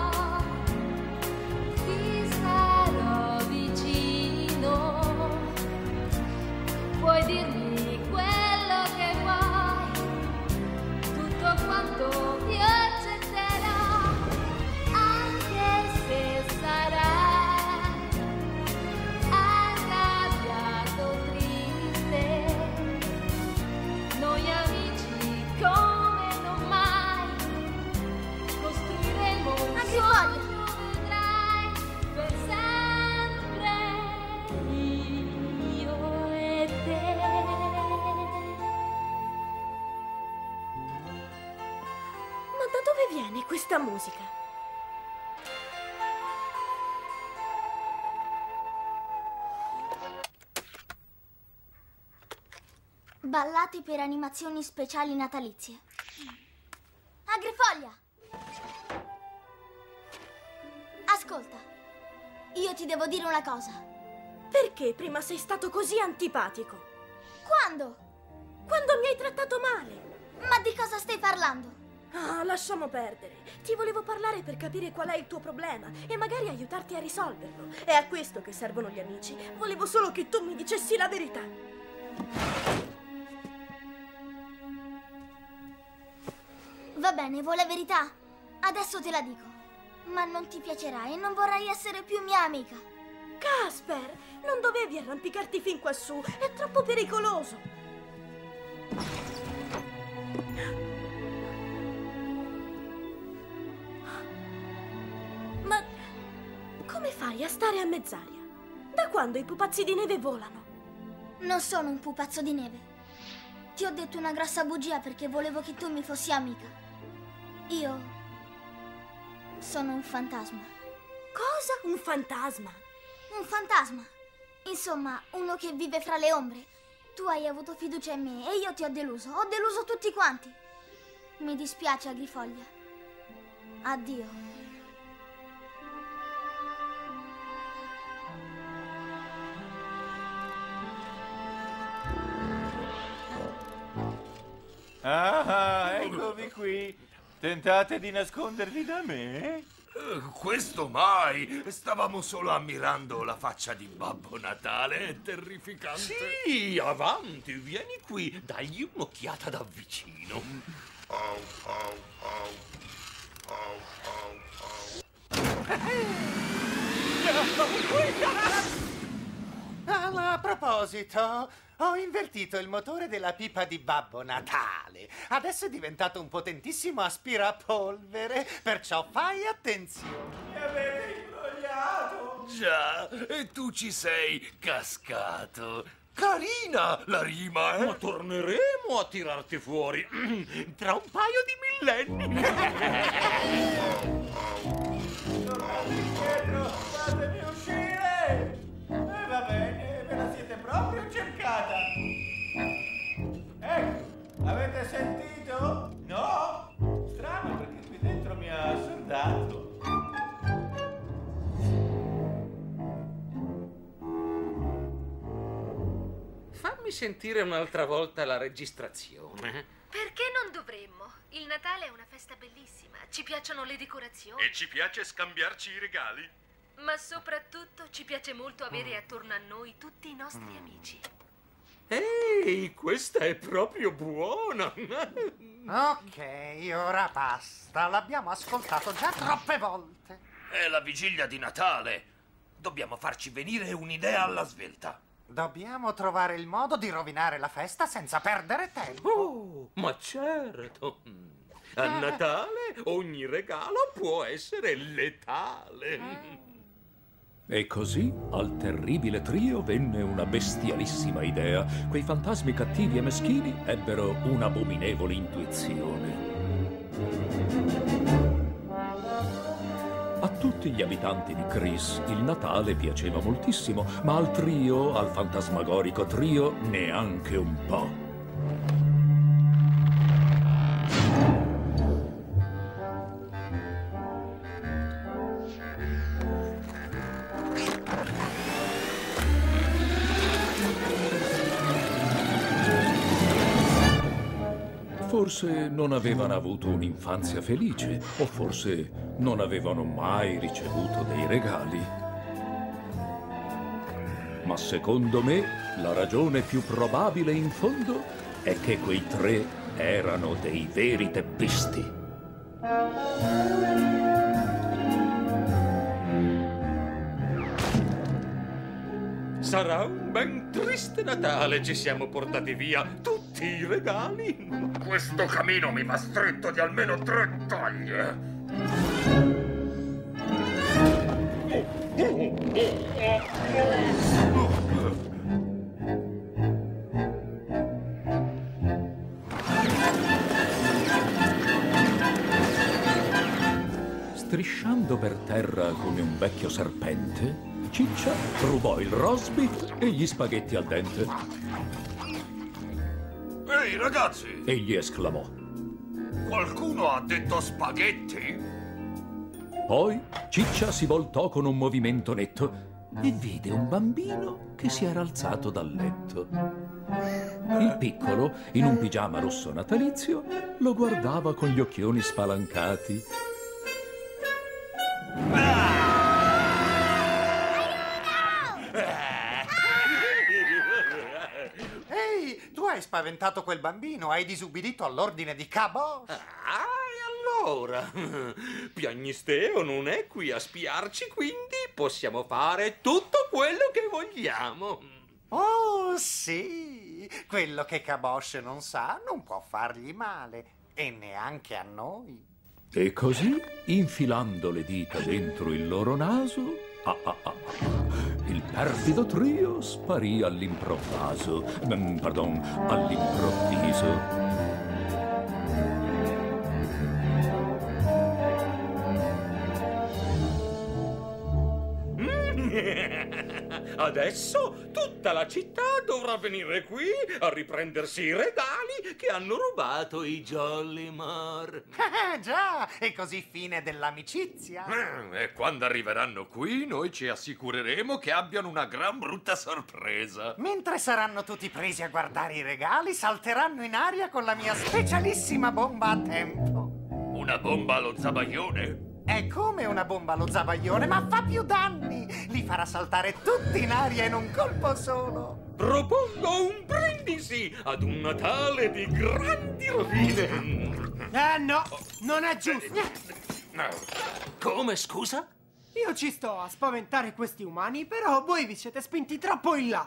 ti sarò vicino, puoi dirmi questa musica. Ballate per animazioni speciali natalizie. Agrifoglia! Ascolta, io ti devo dire una cosa. Perché prima sei stato così antipatico? Quando? Quando mi hai trattato male. Ma di cosa stai parlando? Ah, lasciamo perdere. Ti volevo parlare per capire qual è il tuo problema e magari aiutarti a risolverlo. È a questo che servono gli amici. Volevo solo che tu mi dicessi la verità. Va bene, vuoi la verità? Adesso te la dico. Ma non ti piacerà e non vorrai essere più mia amica. Casper, non dovevi arrampicarti fin quassù, è troppo pericoloso. Ma come fai a stare a mezz'aria? Da quando i pupazzi di neve volano? Non sono un pupazzo di neve. Ti ho detto una grossa bugia perché volevo che tu mi fossi amica. Io sono un fantasma. Cosa? Un fantasma? Un fantasma. Insomma, uno che vive fra le ombre. Tu hai avuto fiducia in me e io ti ho deluso. Ho deluso tutti quanti. Mi dispiace, Agrifoglia. Addio. Ah, eccomi qui. Tentate di nascondervi da me? Uh, questo mai! Stavamo solo ammirando la faccia di Babbo Natale, è terrificante! Sì, avanti, vieni qui, dagli un'occhiata da vicino. Oh, oh, oh. Oh, oh, oh. Ah, a proposito, ho invertito il motore della pipa di Babbo Natale. Adesso è diventato un potentissimo aspirapolvere, perciò fai attenzione. Mi avete ingoiato! Già, e tu ci sei cascato. Carina la rima, eh? Ma torneremo a tirarti fuori tra un paio di millenni. Tornate indietro, fatemi uscire! E eh, va bene, ve la siete proprio cercata. Ecco. Avete sentito? No? Strano, perché qui dentro mi ha assordato. Fammi sentire un'altra volta la registrazione. Perché non dovremmo? Il Natale è una festa bellissima, ci piacciono le decorazioni. E ci piace scambiarci i regali. Ma soprattutto ci piace molto avere attorno a noi tutti i nostri mm. amici. Ehi, questa è proprio buona! Ok, ora basta. L'abbiamo ascoltato già troppe volte. È la vigilia di Natale. Dobbiamo farci venire un'idea alla svelta. Dobbiamo trovare il modo di rovinare la festa senza perdere tempo. Oh, ma certo. A Natale ogni regalo può essere letale. Mm. E così al terribile trio venne una bestialissima idea. Quei fantasmi cattivi e meschini ebbero un'abominevole intuizione. A tutti gli abitanti di Chris il Natale piaceva moltissimo, ma al trio, al fantasmagorico trio, neanche un po'. Forse non avevano avuto un'infanzia felice, o forse non avevano mai ricevuto dei regali. Ma secondo me la ragione più probabile in fondo è che quei tre erano dei veri teppisti. Sarà un ben triste Natale, ci siamo portati via tutti i regali. Questo camino mi va stretto di almeno tre taglie. strisciando per terra come un vecchio serpente, Ciccia rubò il roast beef e gli spaghetti al dente. Ehi, ragazzi! Egli esclamò. Qualcuno ha detto spaghetti? Poi Ciccia si voltò con un movimento netto e vide un bambino che si era alzato dal letto. Il piccolo, in un pigiama rosso natalizio, lo guardava con gli occhioni spalancati. Hai spaventato quel bambino, hai disubbidito all'ordine di Cabot. Ah, e allora? Piagnisteo non è qui a spiarci, quindi possiamo fare tutto quello che vogliamo. Oh, sì! Quello che Cabot non sa non può fargli male, e neanche a noi. E così, infilando le dita dentro il loro naso, ah, ah, ah, il perfido trio sparì all'improvviso, mm, pardon, all'improvviso. Adesso tutta la città dovrà venire qui a riprendersi i regali che hanno rubato i Jolly Mar. Ah, già, e così fine dell'amicizia. Eh, e quando arriveranno qui noi ci assicureremo che abbiano una gran brutta sorpresa. Mentre saranno tutti presi a guardare i regali, salteranno in aria con la mia specialissima bomba a tempo. Una bomba allo zabaglione? È come una bomba allo zabaglione, ma fa più danni! Li farà saltare tutti in aria in un colpo solo! Propongo un brindisi ad un Natale di grandi rovine! Ah, no! Non è giusto! Come, scusa? Io ci sto a spaventare questi umani, però voi vi siete spinti troppo in là!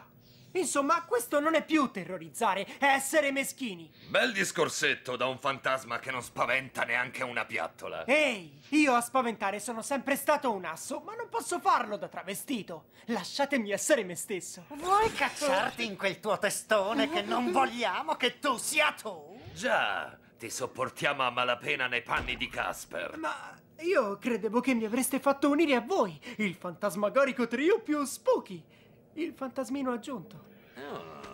Insomma, questo non è più terrorizzare, è essere meschini. Bel discorsetto da un fantasma che non spaventa neanche una piattola. Ehi, io a spaventare sono sempre stato un asso, ma non posso farlo da travestito. Lasciatemi essere me stesso. Vuoi cacciarti in quel tuo testone che non vogliamo che tu sia tu? Già, ti sopportiamo a malapena nei panni di Casper. Ma... io credevo che mi avreste fatto unire a voi, il fantasmagorico trio più spooky. Il fantasmino aggiunto.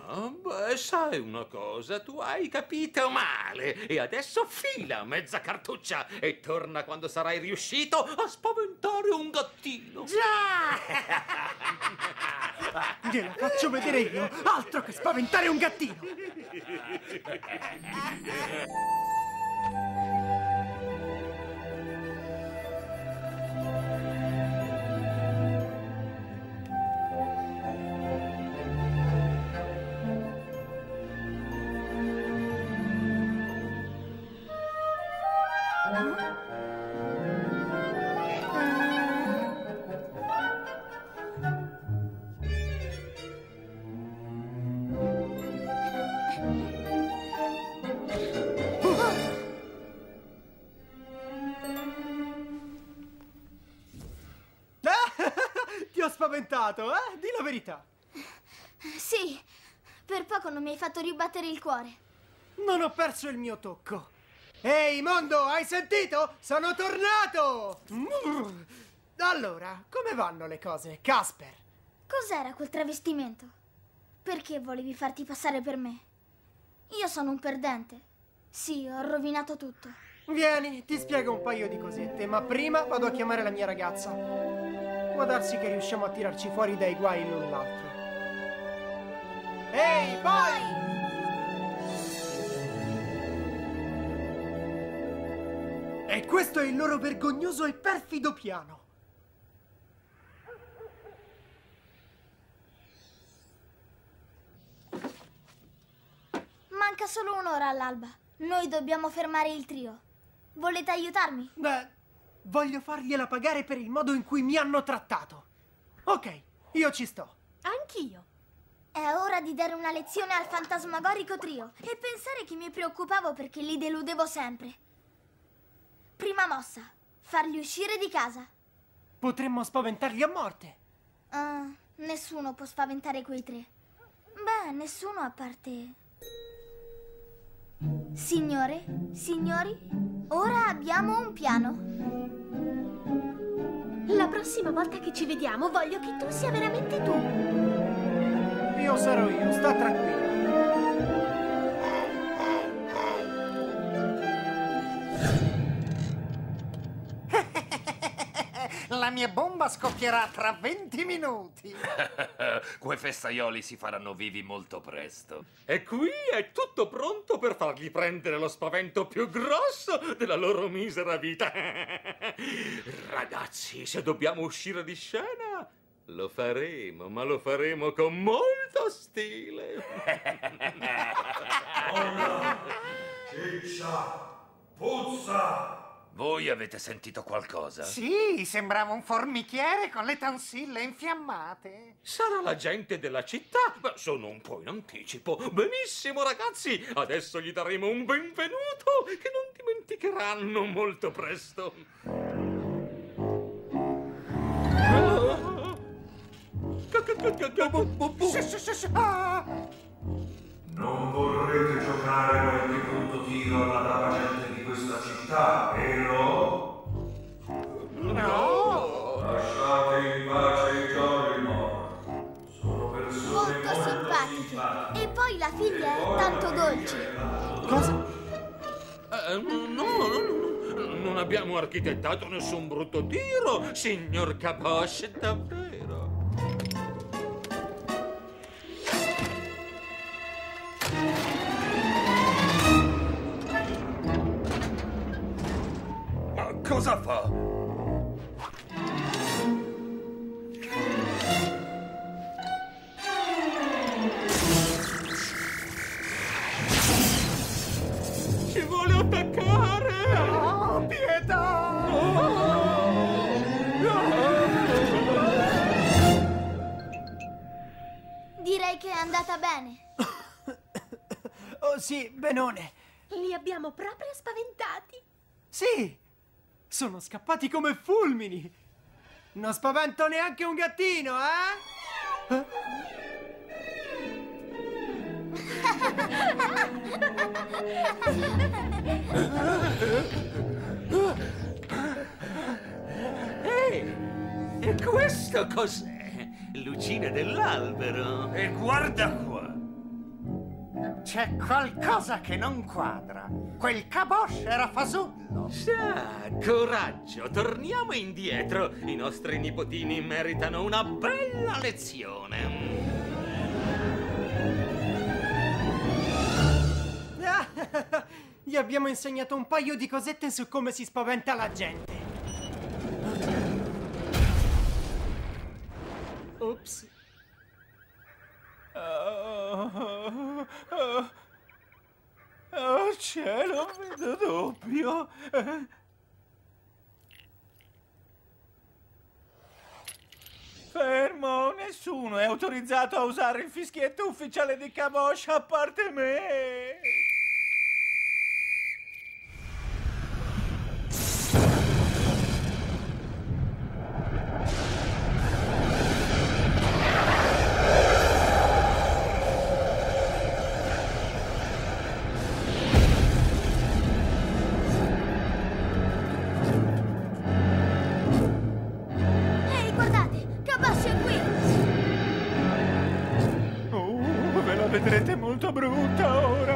Oh, beh, sai una cosa, tu hai capito male. E adesso fila, mezza cartuccia, e torna quando sarai riuscito a spaventare un gattino. Già! Gliela faccio vedere io, altro che spaventare un gattino. Spaventato, eh? Dì la verità. Sì, per poco non mi hai fatto ribattere il cuore. Non ho perso il mio tocco. Ehi, mondo, hai sentito? Sono tornato! Allora, come vanno le cose, Casper? Cos'era quel travestimento? Perché volevi farti passare per me? Io sono un perdente. Sì, ho rovinato tutto. Vieni, ti spiego un paio di cosette, ma prima vado a chiamare la mia ragazza. Può darsi che riusciamo a tirarci fuori dai guai l'un l'altro. Ehi, poi! E questo è il loro vergognoso e perfido piano. Manca solo un'ora all'alba. Noi dobbiamo fermare il trio. Volete aiutarmi? Beh... voglio fargliela pagare per il modo in cui mi hanno trattato. Ok, io ci sto. Anch'io. È ora di dare una lezione al fantasmagorico trio e pensare che mi preoccupavo perché li deludevo sempre. Prima mossa, farli uscire di casa. Potremmo spaventarli a morte. Uh, nessuno può spaventare quei tre. Beh, nessuno a parte... Signore, signori, ora abbiamo un piano. La prossima volta che ci vediamo voglio che tu sia veramente tu. Io sarò io, sta tranquilla. La mia bomba scoppierà tra venti minuti. Quei festaioli si faranno vivi molto presto. E qui è tutto pronto per fargli prendere lo spavento più grosso della loro misera vita. Ragazzi, se dobbiamo uscire di scena, lo faremo, ma lo faremo con molto stile. Odore, ciccia, puzza. Voi avete sentito qualcosa? Sì, sembrava un formichiere con le tonsille infiammate. Sarà la gente della città? Beh, sono un po' in anticipo. Benissimo, ragazzi, adesso gli daremo un benvenuto che non dimenticheranno molto presto. Non vorrete giocare qualche brutto tiro alla dama gente di questa città, vero? No! Lasciate in pace i giorni morti. Sono persone molto, molto simpatiche. simpatiche. E poi la figlia e è tanto dolce. È Cosa? Eh, no, no, no, no, non abbiamo architettato nessun brutto tiro, signor Caboche, davvero. Cosa fa? Ci vuole attaccare! No, pietà! No. No. Direi che è andata bene. Oh sì, benone. Li abbiamo proprio spaventati. Sì. Sono scappati come fulmini! Non spavento neanche un gattino, eh? eh? Ehi! E questo cos'è? Lucina dell'albero! E guarda qua! C'è qualcosa che non quadra. Quel Caboche era fasullo. Sa, coraggio, torniamo indietro. I nostri nipotini meritano una bella lezione. Ah, gli abbiamo insegnato un paio di cosette su come si spaventa la gente. Ops. Oh, oh, oh cielo, vedo doppio. Eh. Fermo, nessuno è autorizzato a usare il fischietto ufficiale di Caboche a parte me. Vedrete molto brutta ora.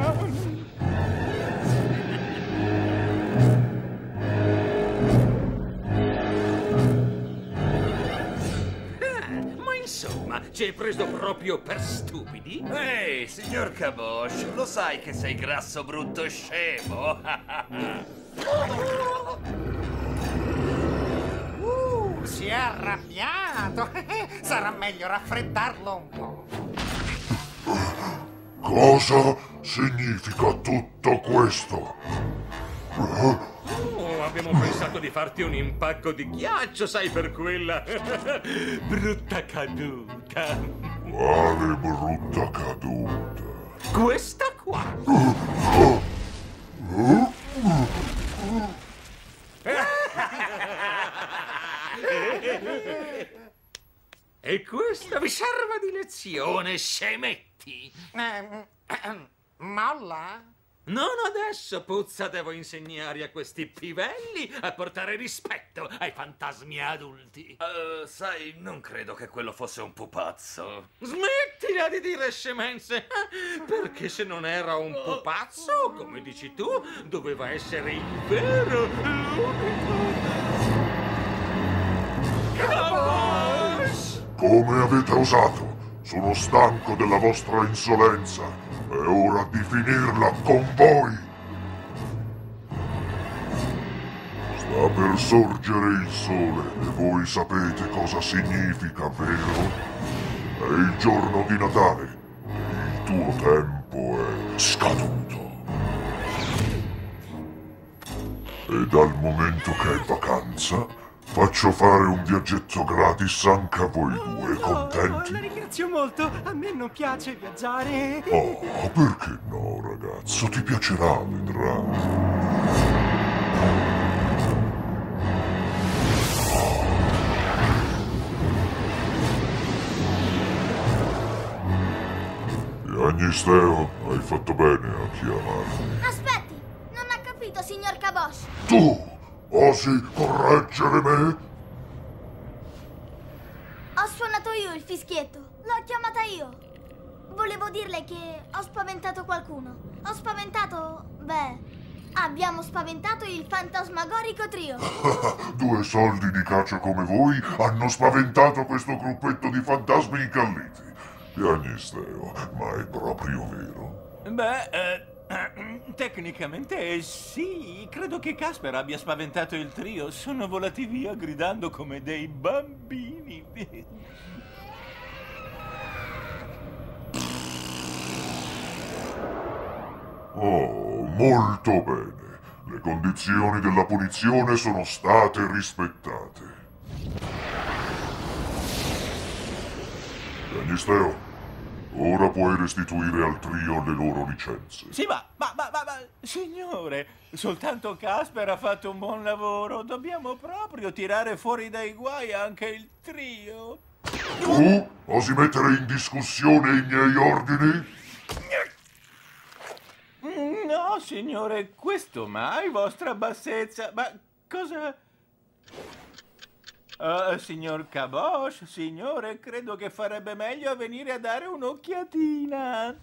Ah, ma insomma, ci hai preso proprio per stupidi? Ehi, hey, signor Caboche, lo sai che sei grasso, brutto e scemo? uh, si è arrabbiato. Sarà meglio raffreddarlo un po'. Cosa significa tutto questo? Oh, abbiamo pensato di farti un impacco di ghiaccio, sai, per quella brutta caduta. Quale brutta caduta? Questa qua. E questa vi serve di lezione, scemetti? Eh, ehm, molla? Non adesso, puzza, devo insegnare a questi pivelli a portare rispetto ai fantasmi adulti. Uh, sai, non credo che quello fosse un pupazzo. Smettila di dire scemenze, perché se non era un pupazzo, come dici tu, doveva essere il vero, l'unico... Cabosh! Come avete osato? Sono stanco della vostra insolenza. È ora di finirla con voi! Sta per sorgere il sole e voi sapete cosa significa, vero? È il giorno di Natale e il tuo tempo è scaduto. E dal momento che è vacanza, faccio fare un viaggetto gratis anche a voi due, contenti? Oh, la ringrazio molto, a me non piace viaggiare. Oh, perché no, ragazzo? Ti piacerà, vedrà. Piagnisteo, hai fatto bene a chiamarmi. Aspetti, non ha capito, signor Cabosh. Tu! Osi correggere me? Ho suonato io il fischietto. L'ho chiamata io. Volevo dirle che ho spaventato qualcuno. Ho spaventato... beh... abbiamo spaventato il fantasmagorico trio. Due soldi di caccia come voi hanno spaventato questo gruppetto di fantasmi incalliti. Piagnisteo, ma è proprio vero? Beh... Eh... Tecnicamente sì, credo che Casper abbia spaventato il trio. Sono volati via gridando come dei bambini. Oh, molto bene. Le condizioni della punizione sono state rispettate. Piagnisteo, ora puoi restituire al trio le loro licenze. Sì, ma, ma, ma, ma, ma, signore, soltanto Casper ha fatto un buon lavoro. Dobbiamo proprio tirare fuori dai guai anche il trio. Tu osi mettere in discussione i miei ordini? No, signore, questo mai, vostra bassezza. Ma cosa... Uh, signor Cabosh, signore, credo che farebbe meglio a venire a dare un'occhiatina.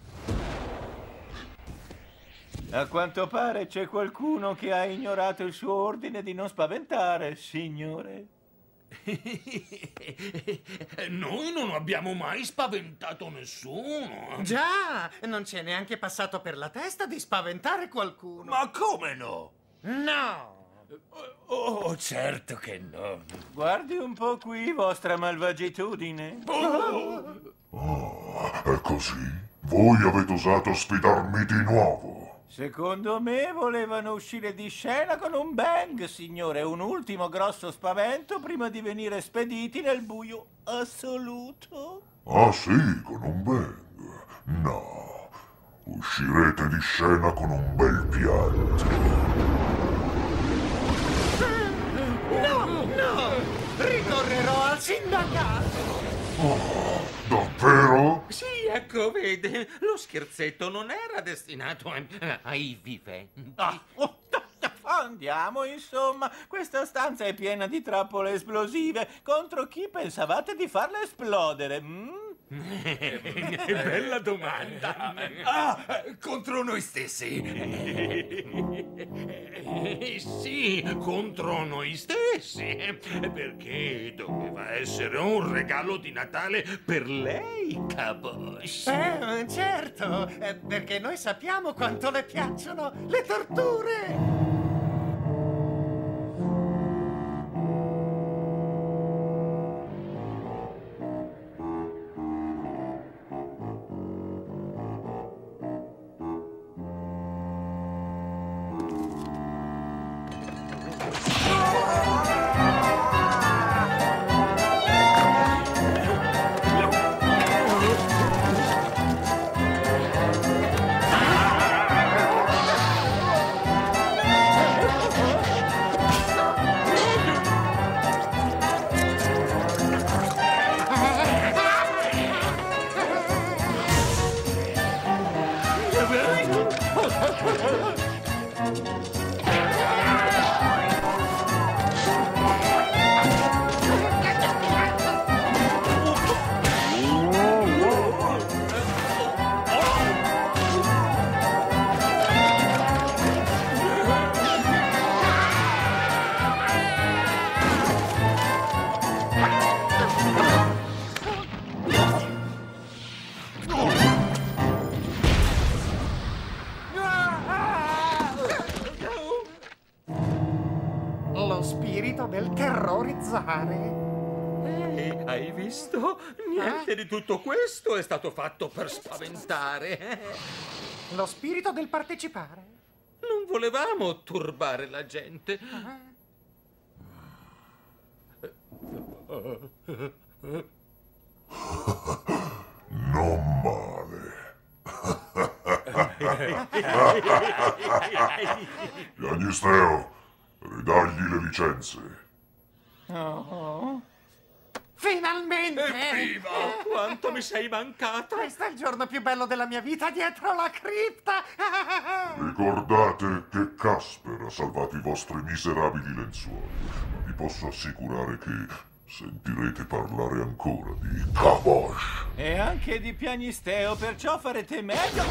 A quanto pare c'è qualcuno che ha ignorato il suo ordine di non spaventare, signore. Noi non abbiamo mai spaventato nessuno. Già, non c'è neanche passato per la testa di spaventare qualcuno. Ma come no? No! Oh, certo che no. Guardi un po' qui, vostra malvagitudine. Oh, oh, è così? Voi avete osato sfidarmi di nuovo. Secondo me volevano uscire di scena con un bang, signore. Un ultimo grosso spavento prima di venire spediti nel buio assoluto. Ah sì, con un bang? No, uscirete di scena con un bel pianto. Ricorrerò al sindacato! Oh, davvero? Sì, ecco, vede, lo scherzetto non era destinato a, a, ai viventi. Ah, oh, andiamo, insomma, questa stanza è piena di trappole esplosive. Contro chi pensavate di farle esplodere? Mm? Bella domanda. Ah, contro noi stessi. Sì, contro noi stessi. Perché doveva essere un regalo di Natale per lei, Cabosh. Eh, certo, perché noi sappiamo quanto le piacciono le torture. terrorizzare. Eh, hai visto? Niente eh? di tutto questo è stato fatto per spaventare. Lo spirito del partecipare. Non volevamo turbare la gente. Ah. Non male. Pianistreo, ridagli le licenze. Oh, finalmente! Evviva! Quanto mi sei mancato! Questo è il giorno più bello della mia vita dietro la cripta! Ricordate che Casper ha salvato i vostri miserabili lenzuoli. Vi posso assicurare che sentirete parlare ancora di Kabosh. E anche di Pianisteo, perciò farete meglio.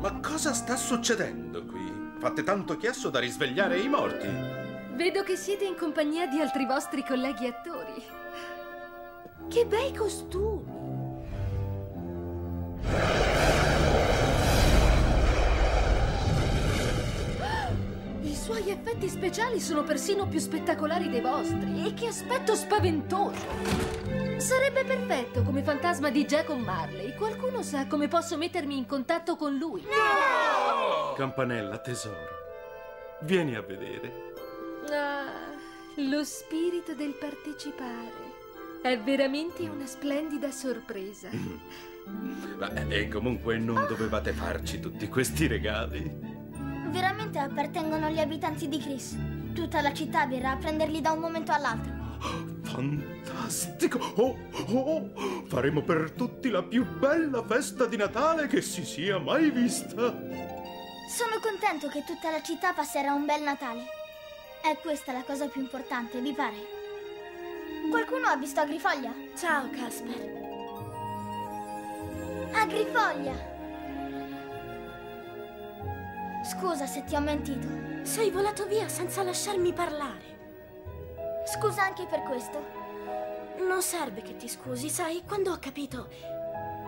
Ma cosa sta succedendo qui? Fate tanto chiasso da risvegliare i morti. Vedo che siete in compagnia di altri vostri colleghi attori. Che bei costumi. I suoi effetti speciali sono persino più spettacolari dei vostri. E che aspetto spaventoso! Sarebbe perfetto come fantasma di Jacob Marley. Qualcuno sa come posso mettermi in contatto con lui? No! Campanella, tesoro, vieni a vedere. Ah, lo spirito del partecipare è veramente una splendida sorpresa. E comunque non dovevate farci tutti questi regali. Veramente appartengono agli abitanti di Chris. Tutta la città verrà a prenderli da un momento all'altro. Fantastico! Oh, oh, oh. Faremo per tutti la più bella festa di Natale che si sia mai vista. Sono contento che tutta la città passerà un bel Natale. È questa la cosa più importante, vi pare? Qualcuno ha visto Agrifoglia? Ciao, Casper. Agrifoglia! Scusa se ti ho mentito. Sei volato via senza lasciarmi parlare. Scusa anche per questo. Non serve che ti scusi, sai, quando ho capito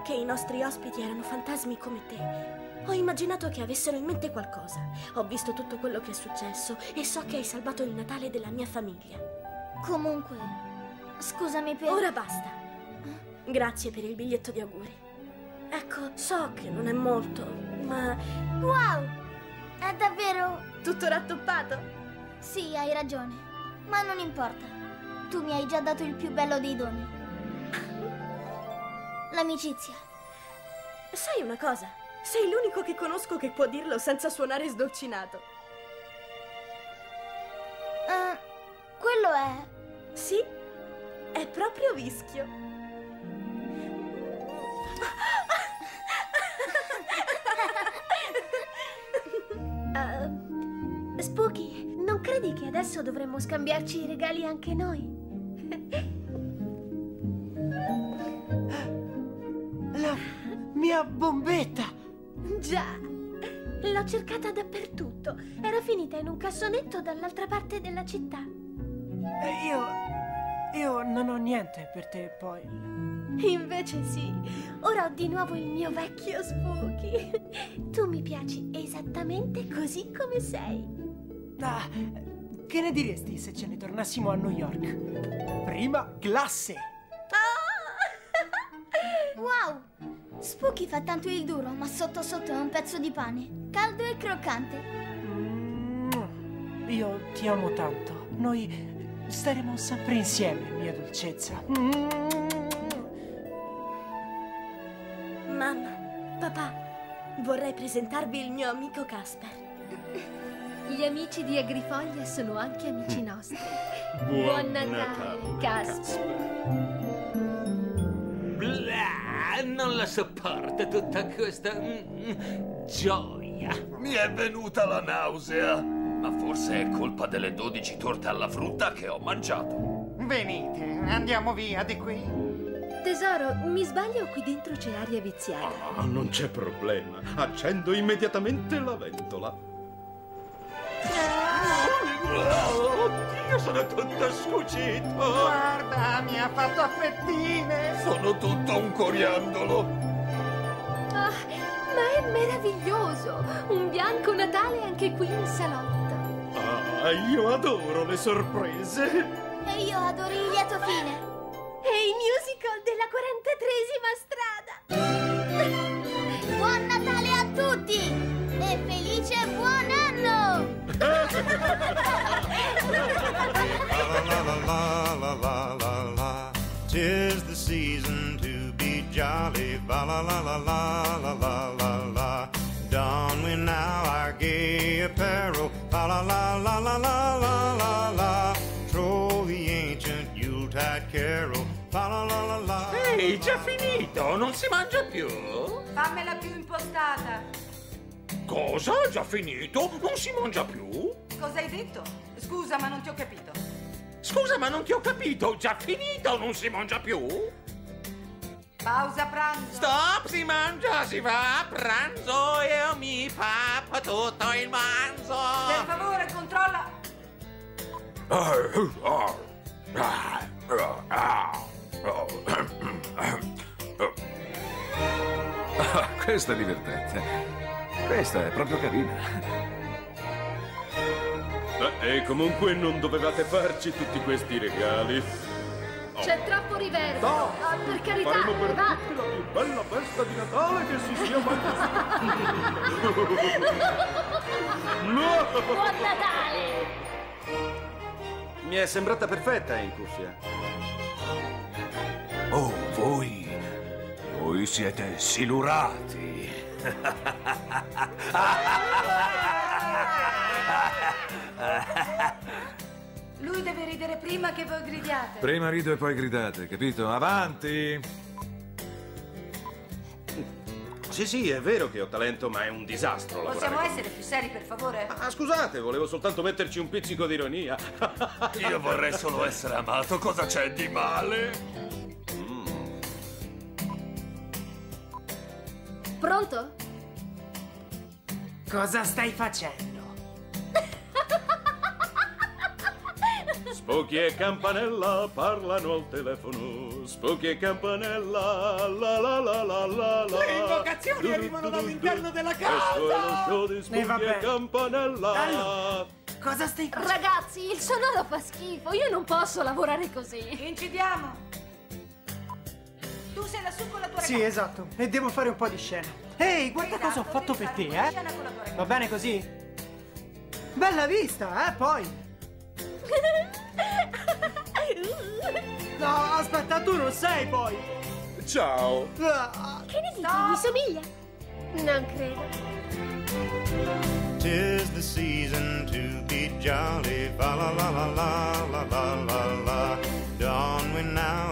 che i nostri ospiti erano fantasmi come te, ho immaginato che avessero in mente qualcosa. Ho visto tutto quello che è successo e so che hai salvato il Natale della mia famiglia. Comunque, scusami per... Ora basta. Grazie per il biglietto di auguri. Ecco, so che non è molto, ma... Wow! È davvero... tutto rattoppato? Sì, hai ragione. Ma non importa. Tu mi hai già dato il più bello dei doni. L'amicizia. Sai una cosa? Sei l'unico che conosco che può dirlo senza suonare sdolcinato. Uh, quello è... Sì, è proprio Vischio. Spooky, non credi che adesso dovremmo scambiarci i regali anche noi? La mia bombetta! Già, l'ho cercata dappertutto. Era finita in un cassonetto dall'altra parte della città. Io... io non ho niente per te, poi. Invece sì, ora ho di nuovo il mio vecchio Spooky. Tu mi piaci esattamente così come sei. Ah, che ne diresti se ce ne tornassimo a New York? Prima classe! Oh! Wow! Spooky fa tanto il duro, ma sotto sotto è un pezzo di pane, caldo e croccante. Mm, io ti amo tanto. Noi staremo sempre insieme, mia dolcezza. Mm. Mamma, papà, vorrei presentarvi il mio amico Casper. Gli amici di Agrifoglia sono anche amici nostri. Buon, Buon Natale, Natale Casper. Blah, non la sopporto tutta questa gioia. Mi è venuta la nausea, ma forse è colpa delle dodici torte alla frutta che ho mangiato. Venite, andiamo via di qui. Tesoro, mi sbaglio o qui dentro c'è aria viziata? Oh, non c'è problema, accendo immediatamente la ventola. Oh, oddio, sono tutto scucito! Guarda, mi ha fatto a fettine! Sono tutto un coriandolo! Oh, Ma è meraviglioso! Un bianco Natale anche qui in salotto. Ah, io adoro le sorprese. E io adoro il lieto fine. E il musical della quarantatreesima strada. Buon Natale a tutti! E felice buon anno! La la la la la la la. 'Tis the season to be jolly. La la la la la la la la la. Don we now our gay apparel. La la la la la la la la la. Troll the ancient Yuletide carol. La la la la la. Ehi, già finito, non si mangia più? Fammela più impostata. Cosa? Già finito? Non si mangia più? Cosa hai detto? Scusa, ma non ti ho capito. Scusa, ma non ti ho capito. Già finito, non si mangia più? Pausa pranzo. Stop, si mangia, si va a pranzo. Io mi pappo tutto il manzo. Per favore, controlla. Questa è divertente. Questa è proprio carina. E comunque non dovevate farci tutti questi regali. C'è troppo riverbero. No, ah, per carità, faremo per tutti la più bella festa di Natale che si sia mai no. Buon Natale! Mi è sembrata perfetta in cuffia. Oh, voi, voi siete silurati. Lui deve ridere prima che voi gridiate. Prima rido e poi gridate, capito? Avanti! Sì, sì, è vero che ho talento, ma è un disastro lavorare. Possiamo essere più seri, per favore? Ah, scusate, volevo soltanto metterci un pizzico di ironia. Io vorrei solo essere amato, cosa c'è di male? Mm. Pronto? Cosa stai facendo? Spooky e Campanella parlano al telefono. Spooky e Campanella, la la la la la la. Le invocazioni arrivano dall'interno della casa. Questo è lo show di Spooky e Campanella. Allora, cosa stai facendo? Ragazzi, il sonoro fa schifo, io non posso lavorare così. Incidiamo. Tu sei lassù con la tua ragazza. Sì, esatto, e devo fare un po' di scena. Ehi, guarda cosa ho fatto per te, eh. Va bene così? Bella vista, eh, poi. No, aspetta, tu non sei poi. Ciao. Che ne dici? Mi somiglia? Non credo. 'Tis the season to be jolly. La la la la la la la la. Don't we now?